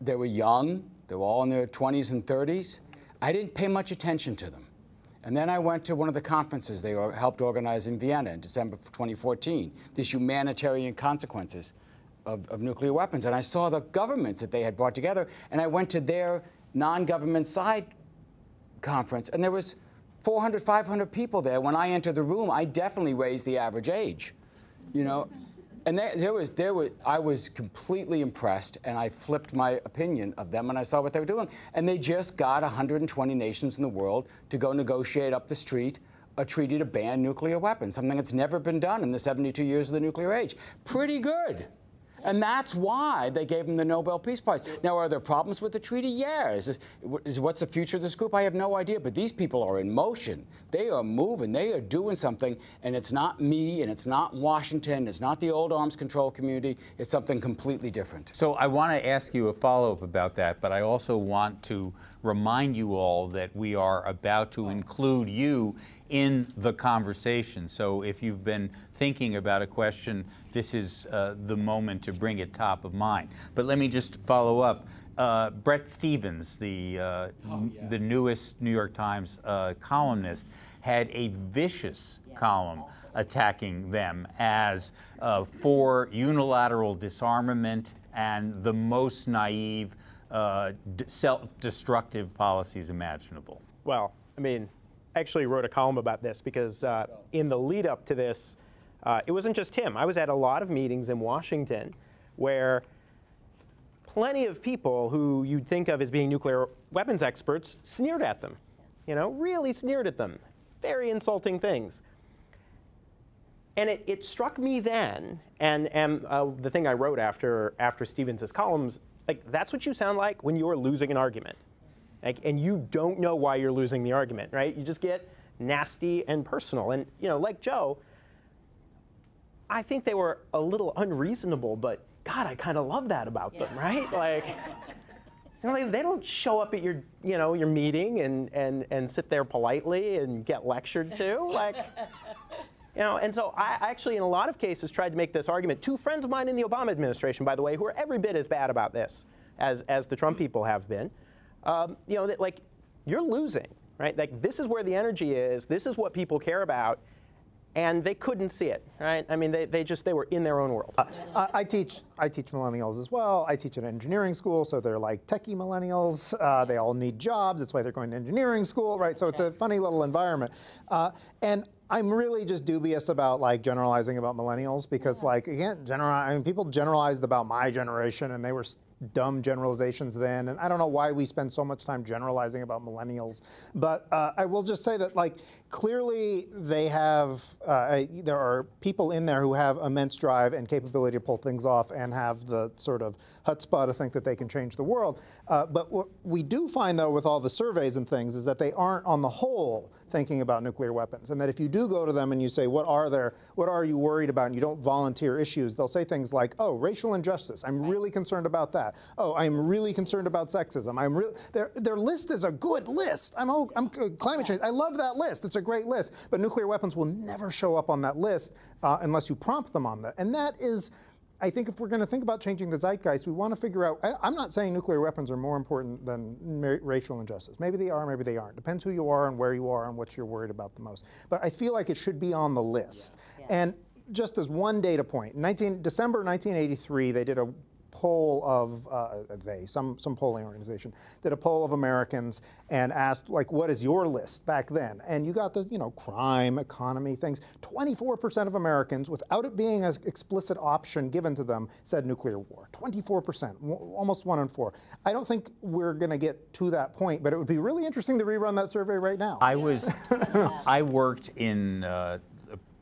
They were young. They were all in their twenties and thirties. I didn't pay much attention to them. And then I went to one of the conferences they helped organize in Vienna in December twenty fourteen, these humanitarian consequences of, of nuclear weapons. And I saw the governments that they had brought together, and I went to their non-government side conference, and there was four hundred, five hundred people there. When I entered the room, I definitely raised the average age, you know. And there, there was, there was, I was completely impressed, and I flipped my opinion of them, and I saw what they were doing. And they just got one hundred twenty nations in the world to go negotiate up the street a treaty to ban nuclear weapons, something that's never been done in the seventy-two years of the nuclear age. Pretty good. And that's why they gave him the Nobel Peace Prize. Now, are there problems with the treaty? Yeah. Is this, is, what's the future of this group? I have no idea. But these people are in motion. They are moving. They are doing something. And it's not me, and it's not Washington. It's not the old arms control community. It's something completely different. So I want to ask you a follow-up about that, but I also want to remind you all that we are about to include you in the conversation. So if you've been thinking about a question, this is uh, the moment to bring it top of mind. But let me just follow up. Uh, Bret Stephens, the, uh, oh, yeah. the newest New York Times uh, columnist, had a vicious yeah. column attacking them as uh, for unilateral disarmament and the most naive Uh, self-destructive policies imaginable. Well, I mean, I actually wrote a column about this because uh, in the lead up to this, uh, it wasn't just him. I was at a lot of meetings in Washington where plenty of people who you'd think of as being nuclear weapons experts sneered at them, you know, really sneered at them, very insulting things. And it, it struck me then, and, and uh, the thing I wrote after, after Stevens' columns, like, that's what you sound like when you're losing an argument. Like, and you don't know why you're losing the argument, right? You just get nasty and personal. And, you know, like Joe, I think they were a little unreasonable, but God, I kind of love that about yeah. them, right? Like, they don't show up at your, you know, your meeting and, and, and sit there politely and get lectured to. Like, you know, and so I actually, in a lot of cases, tried to make this argument. Two friends of mine in the Obama administration, by the way, who are every bit as bad about this as, as the Trump people have been, um, you know, that, like, you're losing, right? Like, this is where the energy is. This is what people care about. and they couldn't see it, right? I mean, they, they just, they were in their own world. Uh, I teach I teach millennials as well. I teach at an engineering school, so they're like techie millennials. Uh, they all need jobs. That's why they're going to engineering school, right? So it's a funny little environment. Uh, and I'm really just dubious about like generalizing about millennials because yeah. like, again, general, I mean, people generalized about my generation and they were dumb generalizations then, and I don't know why we spend so much time generalizing about millennials, but uh, I will just say that, like, clearly they have, uh, there are people in there who have immense drive and capability to pull things off and have the sort of chutzpah to think that they can change the world. Uh, but what we do find, though, with all the surveys and things is that they aren't, on the whole, thinking about nuclear weapons, and that if you do go to them and you say, what are there, what are you worried about, and you don't volunteer issues, they'll say things like, oh, racial injustice, I'm really concerned about that. Oh, I'm really concerned about sexism. I'm really their their list is a good list. I'm all, I'm uh, climate change. I love that list. It's a great list. But nuclear weapons will never show up on that list uh, unless you prompt them on that. And that is, I think, if we're going to think about changing the zeitgeist, we want to figure out. I, I'm not saying nuclear weapons are more important than racial injustice. Maybe they are. Maybe they aren't. Depends who you are and where you are and what you're worried about the most. But I feel like it should be on the list. Yeah. Yeah. And just as one data point, nineteen December nineteen eighty-three, they did a poll of, uh, they, some, some polling organization, did a poll of Americans and asked, like, what is your list back then? And you got the, you know, crime, economy, things. twenty-four percent of Americans, without it being an explicit option given to them, said nuclear war. twenty-four percent, almost one in four. I don't think we're going to get to that point, but it would be really interesting to rerun that survey right now. I was, I worked in uh,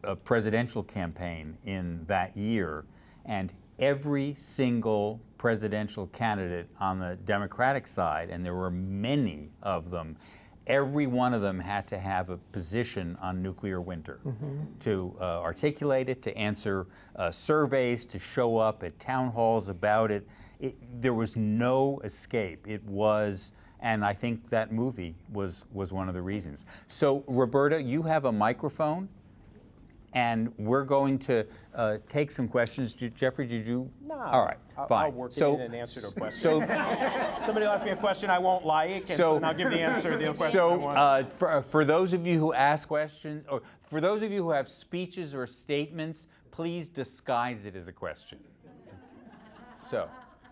a presidential campaign in that year, and every single presidential candidate on the Democratic side, and there were many of them, every one of them had to have a position on nuclear winter, mm-hmm. to uh, articulate it, to answer uh, surveys, to show up at town halls about it. It. There was no escape. It was, and I think that movie was, was one of the reasons. So, Roberta, you have a microphone, and we're going to uh, take some questions. Did, Jeffrey, did you? No. All right, I'll, fine. I'll work so, it in and answer to a question. So, somebody will ask me a question I won't like, and, so, and I'll give the answer to the question so, I want. Uh, for, uh, for those of you who ask questions, or for those of you who have speeches or statements, please disguise it as a question. So.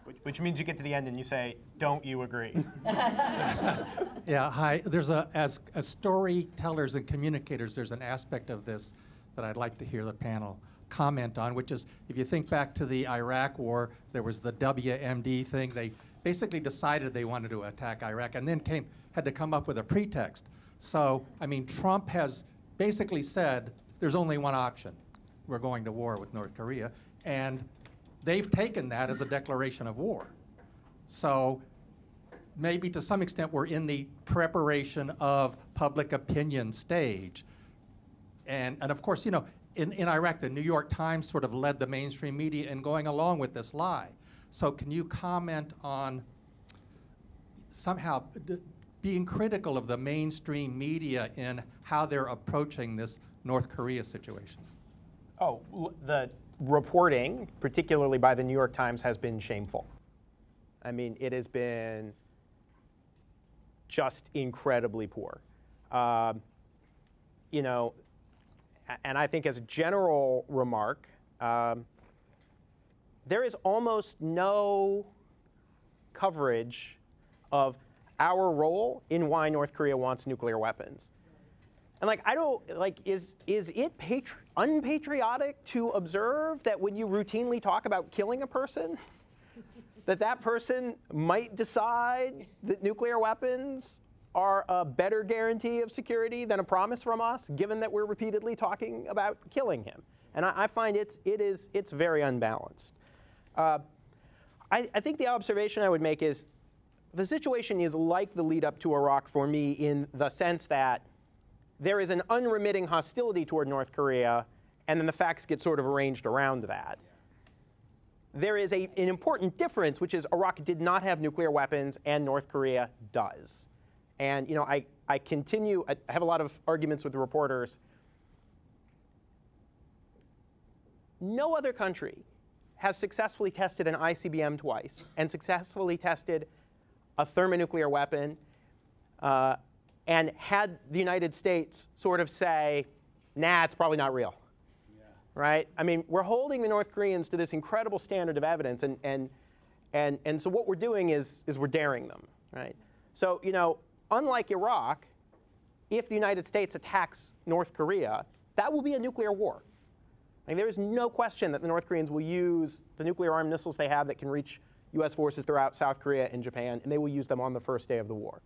Which, which means you get to the end and you say, don't you agree? Yeah, hi. There's a, as, as storytellers and communicators, there's an aspect of this that I'd like to hear the panel comment on, which is, if you think back to the Iraq war, there was the W M D thing. They basically decided they wanted to attack Iraq and then came, had to come up with a pretext. So, I mean, Trump has basically said, there's only one option. We're going to war with North Korea. And they've taken that as a declaration of war. So maybe to some extent, we're in the preparation of public opinion stage. And, and of course, you know, in, in Iraq, the New York Times sort of led the mainstream media in going along with this lie. So can you comment on somehow d being critical of the mainstream media in how they're approaching this North Korea situation? Oh, the reporting, particularly by the New York Times, has been shameful. I mean, it has been just incredibly poor. Uh, you know, and I think as a general remark, um, there is almost no coverage of our role in why North Korea wants nuclear weapons. And like, I don't, like, is, is it patri unpatriotic to observe that when you routinely talk about killing a person, that that person might decide that nuclear weapons are a better guarantee of security than a promise from us, given that we're repeatedly talking about killing him? And I, I find it's, it is, it's very unbalanced. Uh, I, I think the observation I would make is the situation is like the lead up to Iraq for me, in the sense that there is an unremitting hostility toward North Korea, and then the facts get sort of arranged around that. There is a, an important difference, which is Iraq did not have nuclear weapons, and North Korea does. And, you know, I, I continue, I have a lot of arguments with the reporters. No other country has successfully tested an I C B M twice and successfully tested a thermonuclear weapon uh, and had the United States sort of say, nah, it's probably not real. Yeah. Right? I mean, we're holding the North Koreans to this incredible standard of evidence, and, and, and, and so what we're doing is, is we're daring them. Right? So, you know, unlike Iraq, if the United States attacks North Korea, that will be a nuclear war. I mean, there is no question that the North Koreans will use the nuclear-armed missiles they have that can reach U S forces throughout South Korea and Japan, and they will use them on the first day of the war.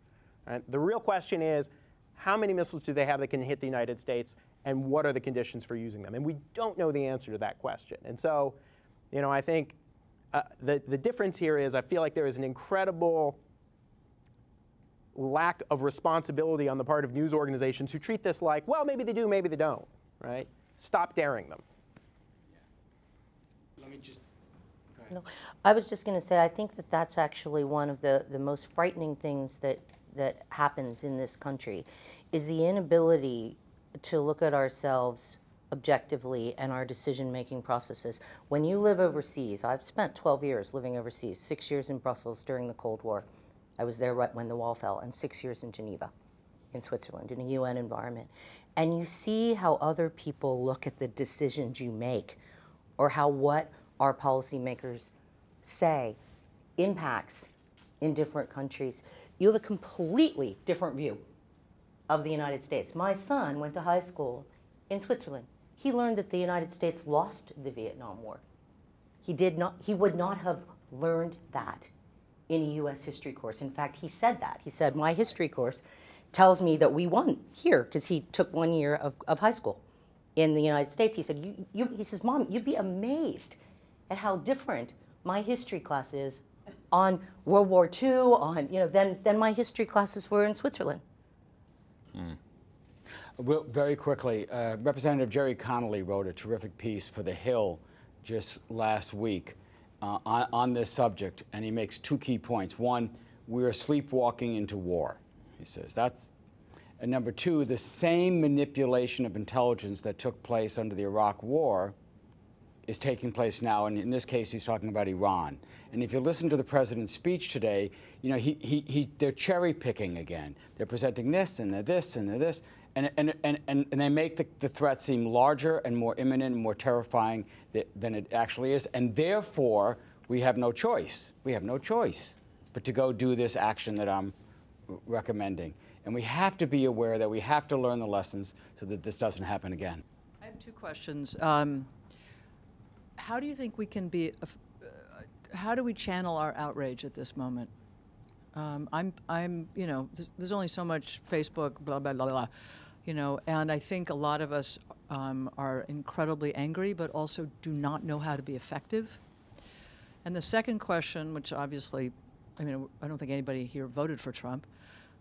Right? The real question is, how many missiles do they have that can hit the United States, and what are the conditions for using them? And we don't know the answer to that question. And so, you know, I think uh, the, the difference here is I feel like there is an incredible lack of responsibility on the part of news organizations who treat this like, well, maybe they do, maybe they don't, right? Stop daring them. Yeah. Let me just, go ahead. No, I was just going to say, I think that that's actually one of the, the most frightening things that, that happens in this country, is the inability to look at ourselves objectively and our decision-making processes. When you live overseas, I've spent twelve years living overseas, six years in Brussels during the Cold War. I was there right when the wall fell, and six years in Geneva, in Switzerland, in a U N environment. And you see how other people look at the decisions you make, or how what our policymakers say impacts in different countries. You have a completely different view of the United States. My son went to high school in Switzerland. He learned that the United States lost the Vietnam War. He did not, he would not have learned that in a U S history course. In fact, he said that. He said, my history course tells me that we won here, because he took one year of, of high school in the United States. He said, you, you, he says, Mom, you'd be amazed at how different my history class is on World War Two, on, you know, than, than my history classes were in Switzerland. Hmm. Well, very quickly, uh, Representative Jerry Connolly wrote a terrific piece for The Hill just last week Uh, on, on this subject, and he makes two key points. One, we are sleepwalking into war, he says. That's, and number two, the same manipulation of intelligence that took place under the Iraq War is taking place now, and in this case, he's talking about Iran. And if you listen to the president's speech today, you know, he, he, he, they're cherry-picking again. They're presenting this, and they're this, and they're this, and, and, and, and, and they make the, the threat seem larger and more imminent and more terrifying th than it actually is, and therefore, we have no choice. We have no choice but to go do this action that I'm recommending. And we have to be aware that we have to learn the lessons so that this doesn't happen again. I have two questions. Um, How do you think we can be, uh, how do we channel our outrage at this moment? Um, I'm, I'm, you know, there's, there's only so much Facebook, blah, blah, blah, blah, you know, and I think a lot of us um, are incredibly angry, but also do not know how to be effective. And the second question, which obviously, I mean, I don't think anybody here voted for Trump,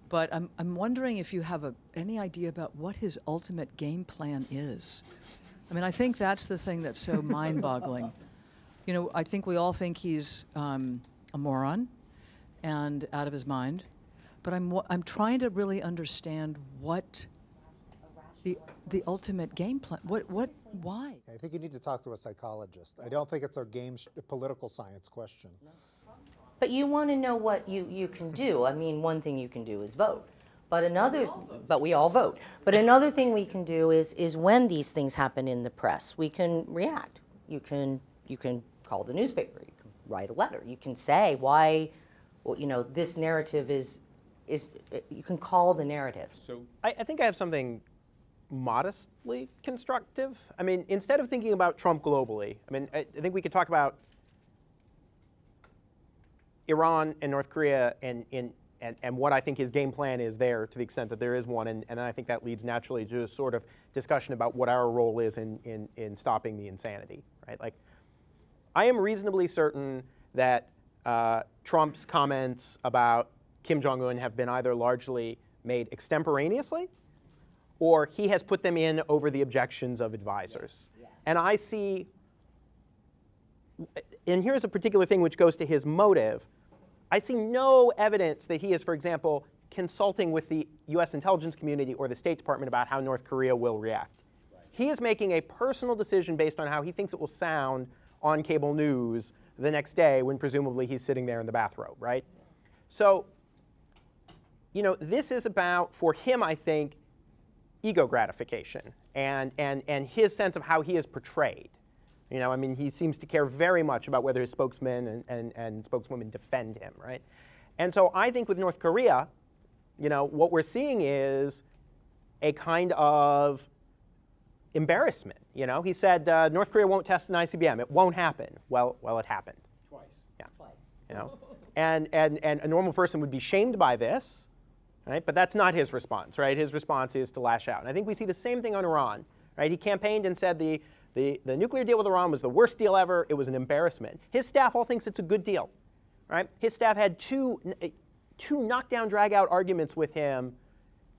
but I'm, I'm wondering if you have a, any idea about what his ultimate game plan is. I mean, I think that's the thing that's so mind-boggling. You know, I think we all think he's um, a moron and out of his mind, but I'm I'm trying to really understand what the the ultimate game plan. What what why? I think you need to talk to a psychologist. I don't think it's a game sh political science question. But you want to know what you you can do. I mean, one thing you can do is vote. But another, but we all vote. But another thing we can do is is when these things happen in the press, we can react. You can you can call the newspaper. You can write a letter. You can say why, well, you know, this narrative is is. You can call the narrative. So I, I think I have something modestly constructive. I mean, instead of thinking about Trump globally, I mean, I, I think we could talk about Iran and North Korea and in. And, and what I think his game plan is there, to the extent that there is one, and, and I think that leads naturally to a sort of discussion about what our role is in, in, in stopping the insanity, right? Like, I am reasonably certain that uh, Trump's comments about Kim Jong-un have been either largely made extemporaneously, or he has put them in over the objections of advisors. Yeah. Yeah. And I see, and here's a particular thing which goes to his motive, I see no evidence that he is, for example, consulting with the U S intelligence community or the State Department about how North Korea will react. Right. He is making a personal decision based on how he thinks it will sound on cable news the next day when presumably he's sitting there in the bathrobe, right? Yeah. So, you know, this is about, for him, I think, ego gratification and, and, and his sense of how he is portrayed. You know, I mean, he seems to care very much about whether his spokesmen and, and, and spokeswomen defend him, right? And so I think with North Korea, you know, what we're seeing is a kind of embarrassment. You know, he said uh, North Korea won't test an I C B M. It won't happen. Well, well, it happened. Twice. Yeah. Twice. You know, and and and a normal person would be shamed by this, right? But that's not his response, right? His response is to lash out. And I think we see the same thing on Iran, right? He campaigned and said the the the nuclear deal with Iran was the worst deal ever. It was an embarrassment. His staff all thinks it's a good deal, right? His staff had two two knockdown drag-out arguments with him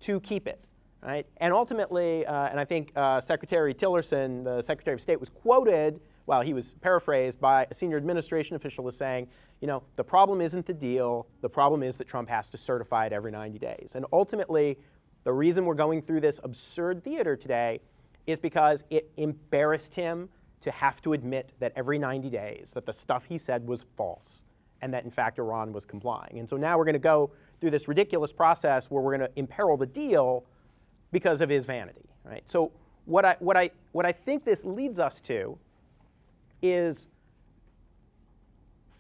to keep it. Right? And ultimately, uh, and I think uh, Secretary Tillerson, the Secretary of State, was quoted, well, he was paraphrased by a senior administration official as saying, you know, the problem isn't the deal, the problem is that Trump has to certify it every ninety days. And ultimately, the reason we're going through this absurd theater today is because it embarrassed him to have to admit that every ninety days that the stuff he said was false and that, in fact, Iran was complying. And so now we're going to go through this ridiculous process where we're going to imperil the deal because of his vanity, right? So what I, what, I, what I think this leads us to is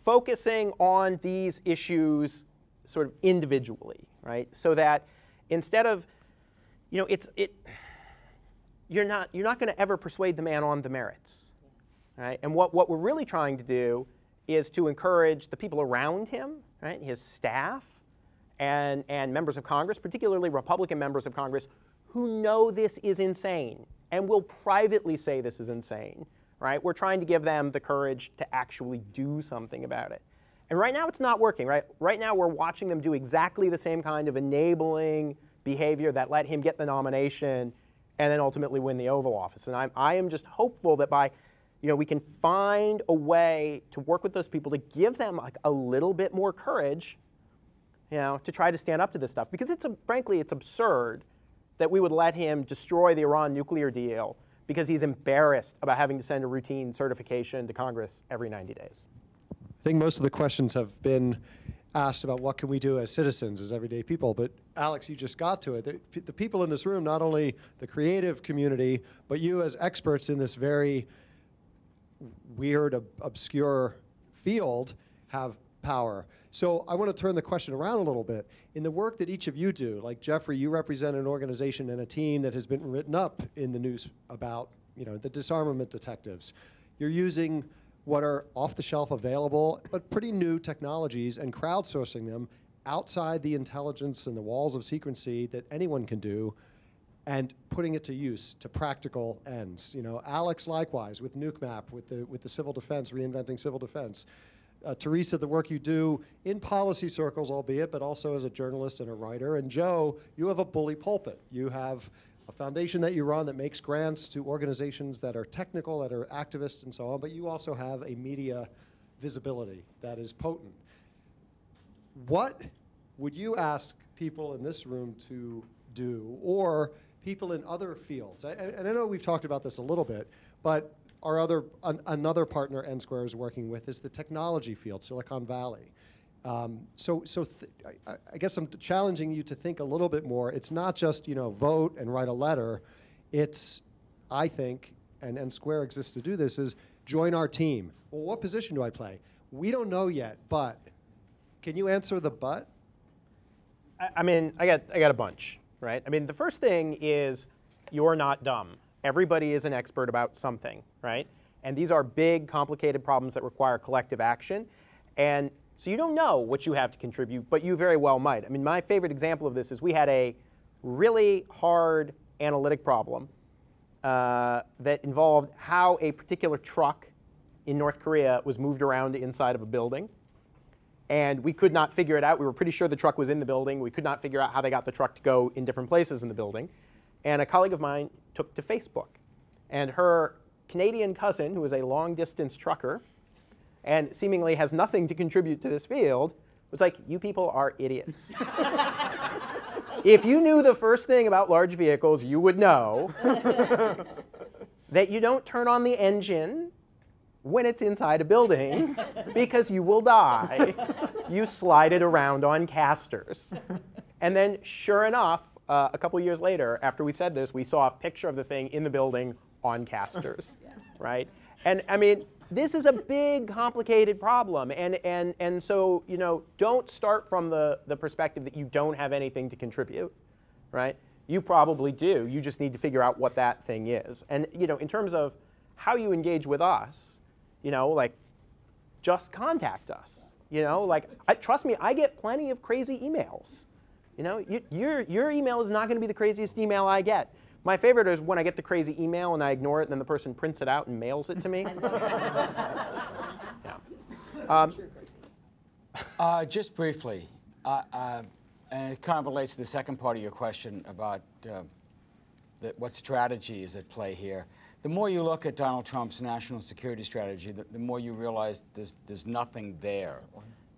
focusing on these issues sort of individually, right? So that instead of, you know, it's, it, you're not, you're not going to ever persuade the man on the merits, right? And what, what we're really trying to do is to encourage the people around him, right, his staff and, and members of Congress, particularly Republican members of Congress, who know this is insane and will privately say this is insane, right? We're trying to give them the courage to actually do something about it. And right now it's not working, right? Right now we're watching them do exactly the same kind of enabling behavior that let him get the nomination and then ultimately win the Oval Office. And I'm, I am just hopeful that by, you know, we can find a way to work with those people to give them like a little bit more courage, you know, to try to stand up to this stuff. Because it's, a, frankly, it's absurd that we would let him destroy the Iran nuclear deal because he's embarrassed about having to send a routine certification to Congress every ninety days. I think most of the questions have been asked about what can we do as citizens, as everyday people. But Alex, you just got to it. The, the people in this room, not only the creative community, but you as experts in this very weird, ob- obscure field have power. So I want to turn the question around a little bit. In the work that each of you do, like Jeffrey, you represent an organization and a team that has been written up in the news about, you know, the disarmament detectives. You're using what are off-the-shelf available, but pretty new technologies and crowdsourcing them outside the intelligence and the walls of secrecy that anyone can do and putting it to use to practical ends. You know, Alex, likewise, with NukeMap, with the, with the civil defense, reinventing civil defense. Uh, Teresa, the work you do in policy circles, albeit, but also as a journalist and a writer. And Joe, you have a bully pulpit. You have a foundation that you run that makes grants to organizations that are technical, that are activists and so on, but you also have a media visibility that is potent. What would you ask people in this room to do, or people in other fields? I, and I know we've talked about this a little bit, but Our other, an, another partner N-Square is working with is the technology field, Silicon Valley. Um, so so th I, I guess I'm challenging you to think a little bit more. It's not just, you know, vote and write a letter. It's, I think, and N-Square exists to do this, is join our team. Well, what position do I play? We don't know yet, but can you answer the but? I, I mean, I got, I got a bunch, right? I mean, the first thing is you're not dumb. Everybody is an expert about something, right? And these are big, complicated problems that require collective action. And so you don't know what you have to contribute, but you very well might. I mean, my favorite example of this is we had a really hard analytic problem uh, that involved how a particular truck in North Korea was moved around inside of a building. And we could not figure it out. We were pretty sure the truck was in the building. We could not figure out how they got the truck to go in different places in the building. And a colleague of mine took to Facebook. And her Canadian cousin, who is a long-distance trucker and seemingly has nothing to contribute to this field, was like, you people are idiots. If you knew the first thing about large vehicles, you would know that you don't turn on the engine when it's inside a building because you will die. You slide it around on casters. And then, sure enough, uh, a couple years later, after we said this, we saw a picture of the thing in the building on casters, yeah. right? And I mean, this is a big, complicated problem. And, and, and so, you know, don't start from the, the perspective that you don't have anything to contribute, right? You probably do. You just need to figure out what that thing is. And, you know, in terms of how you engage with us, you know, like, just contact us. You know, like, I, trust me, I get plenty of crazy emails. You know, you, your, your email is not going to be the craziest email I get. My favorite is when I get the crazy email and I ignore it, and then the person prints it out and mails it to me. yeah. um, uh, just briefly, uh, uh, and it kind of relates to the second part of your question about uh, the, what strategy is at play here. The more you look at Donald Trump's national security strategy, the, the more you realize there's, there's nothing there.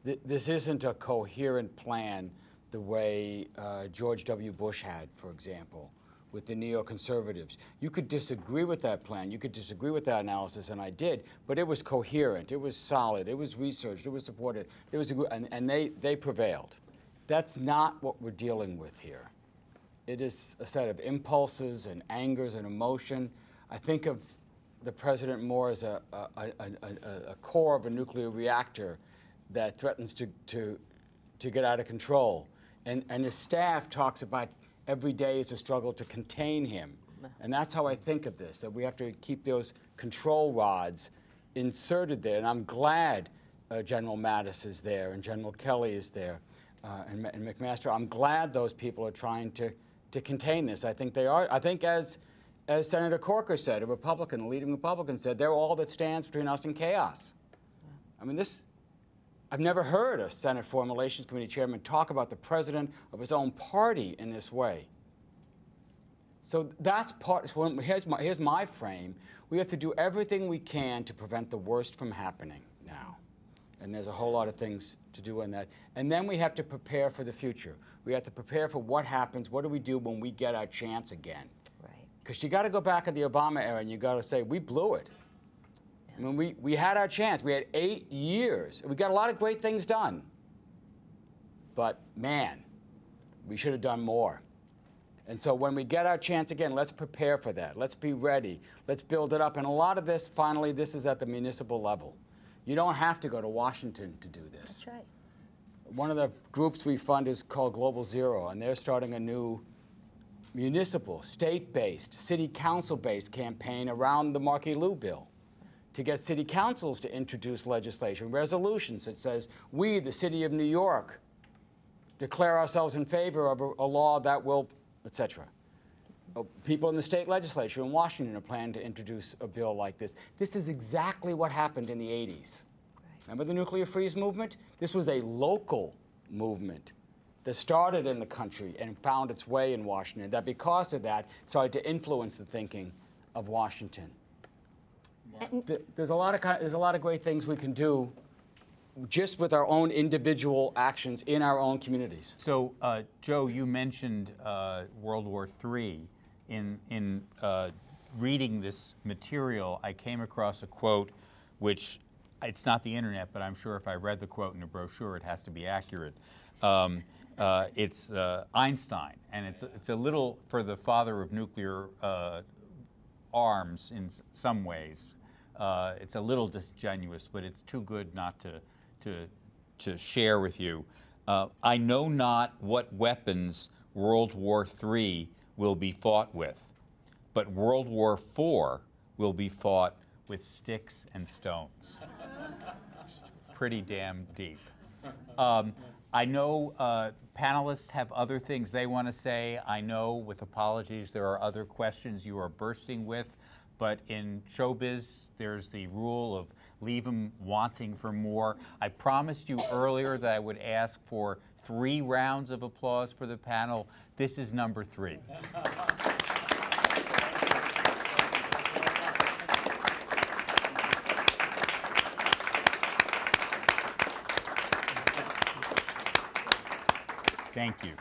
Th this isn't a coherent plan the way uh, George W. Bush had, for example, with the neoconservatives. You could disagree with that plan, you could disagree with that analysis, and I did, but it was coherent, it was solid, it was researched, it was supported, it was a, and, and they, they prevailed. That's not what we're dealing with here. It is a set of impulses and angers and emotion. I think of the president more as a, a, a, a, a core of a nuclear reactor that threatens to, to, to get out of control. And, and his staff talks about every day is a struggle to contain him. And that's how I think of this, that we have to keep those control rods inserted there. And I'm glad uh, General Mattis is there and General Kelly is there uh, and, and McMaster. I'm glad those people are trying to, to contain this. I think they are. I think as, as Senator Corker said, a Republican, a leading Republican said, they're all that stands between us and chaos. I mean, this. I've never heard a Senate Foreign Relations Committee chairman talk about the president of his own party in this way. So that's part, here's my, here's my frame. We have to do everything we can to prevent the worst from happening now. And there's a whole lot of things to do in that. And then we have to prepare for the future. We have to prepare for what happens, what do we do when we get our chance again? Right. Because you gotta go back at the Obama era and you gotta say, we blew it. I mean, we, we had our chance. We had eight years. We got a lot of great things done. But, man, we should have done more. And so when we get our chance again, let's prepare for that. Let's be ready. Let's build it up. And a lot of this, finally, this is at the municipal level. You don't have to go to Washington to do this. That's right. One of the groups we fund is called Global Zero, and they're starting a new municipal, state-based, city council-based campaign around the Markey-Lieu bill, to get city councils to introduce legislation, resolutions that says, we, the city of New York, declare ourselves in favor of a, a law that will, et cetera. Uh, people in the state legislature in Washington are planning to introduce a bill like this. This is exactly what happened in the eighties. Right. Remember the nuclear freeze movement? This was a local movement that started in the country and found its way in Washington, that because of that started to influence the thinking of Washington. There's a lot of there's a lot of great things we can do, just with our own individual actions in our own communities. So, uh, Joe, you mentioned uh, World War Three. In in uh, reading this material, I came across a quote, which it's not the internet, but I'm sure if I read the quote in a brochure, it has to be accurate. Um, uh, it's uh, Einstein, and it's it's a little for the father of nuclear uh, arms in some ways. Uh, it's a little disingenuous, but it's too good not to, to, to share with you. Uh, I know not what weapons World War Three will be fought with, but World War Four will be fought with sticks and stones. Pretty damn deep. Um, I know uh, panelists have other things they want to say. I know, with apologies, there are other questions you are bursting with. But in showbiz, there's the rule of leave them wanting for more. I promised you earlier that I would ask for three rounds of applause for the panel. This is number three. Thank you.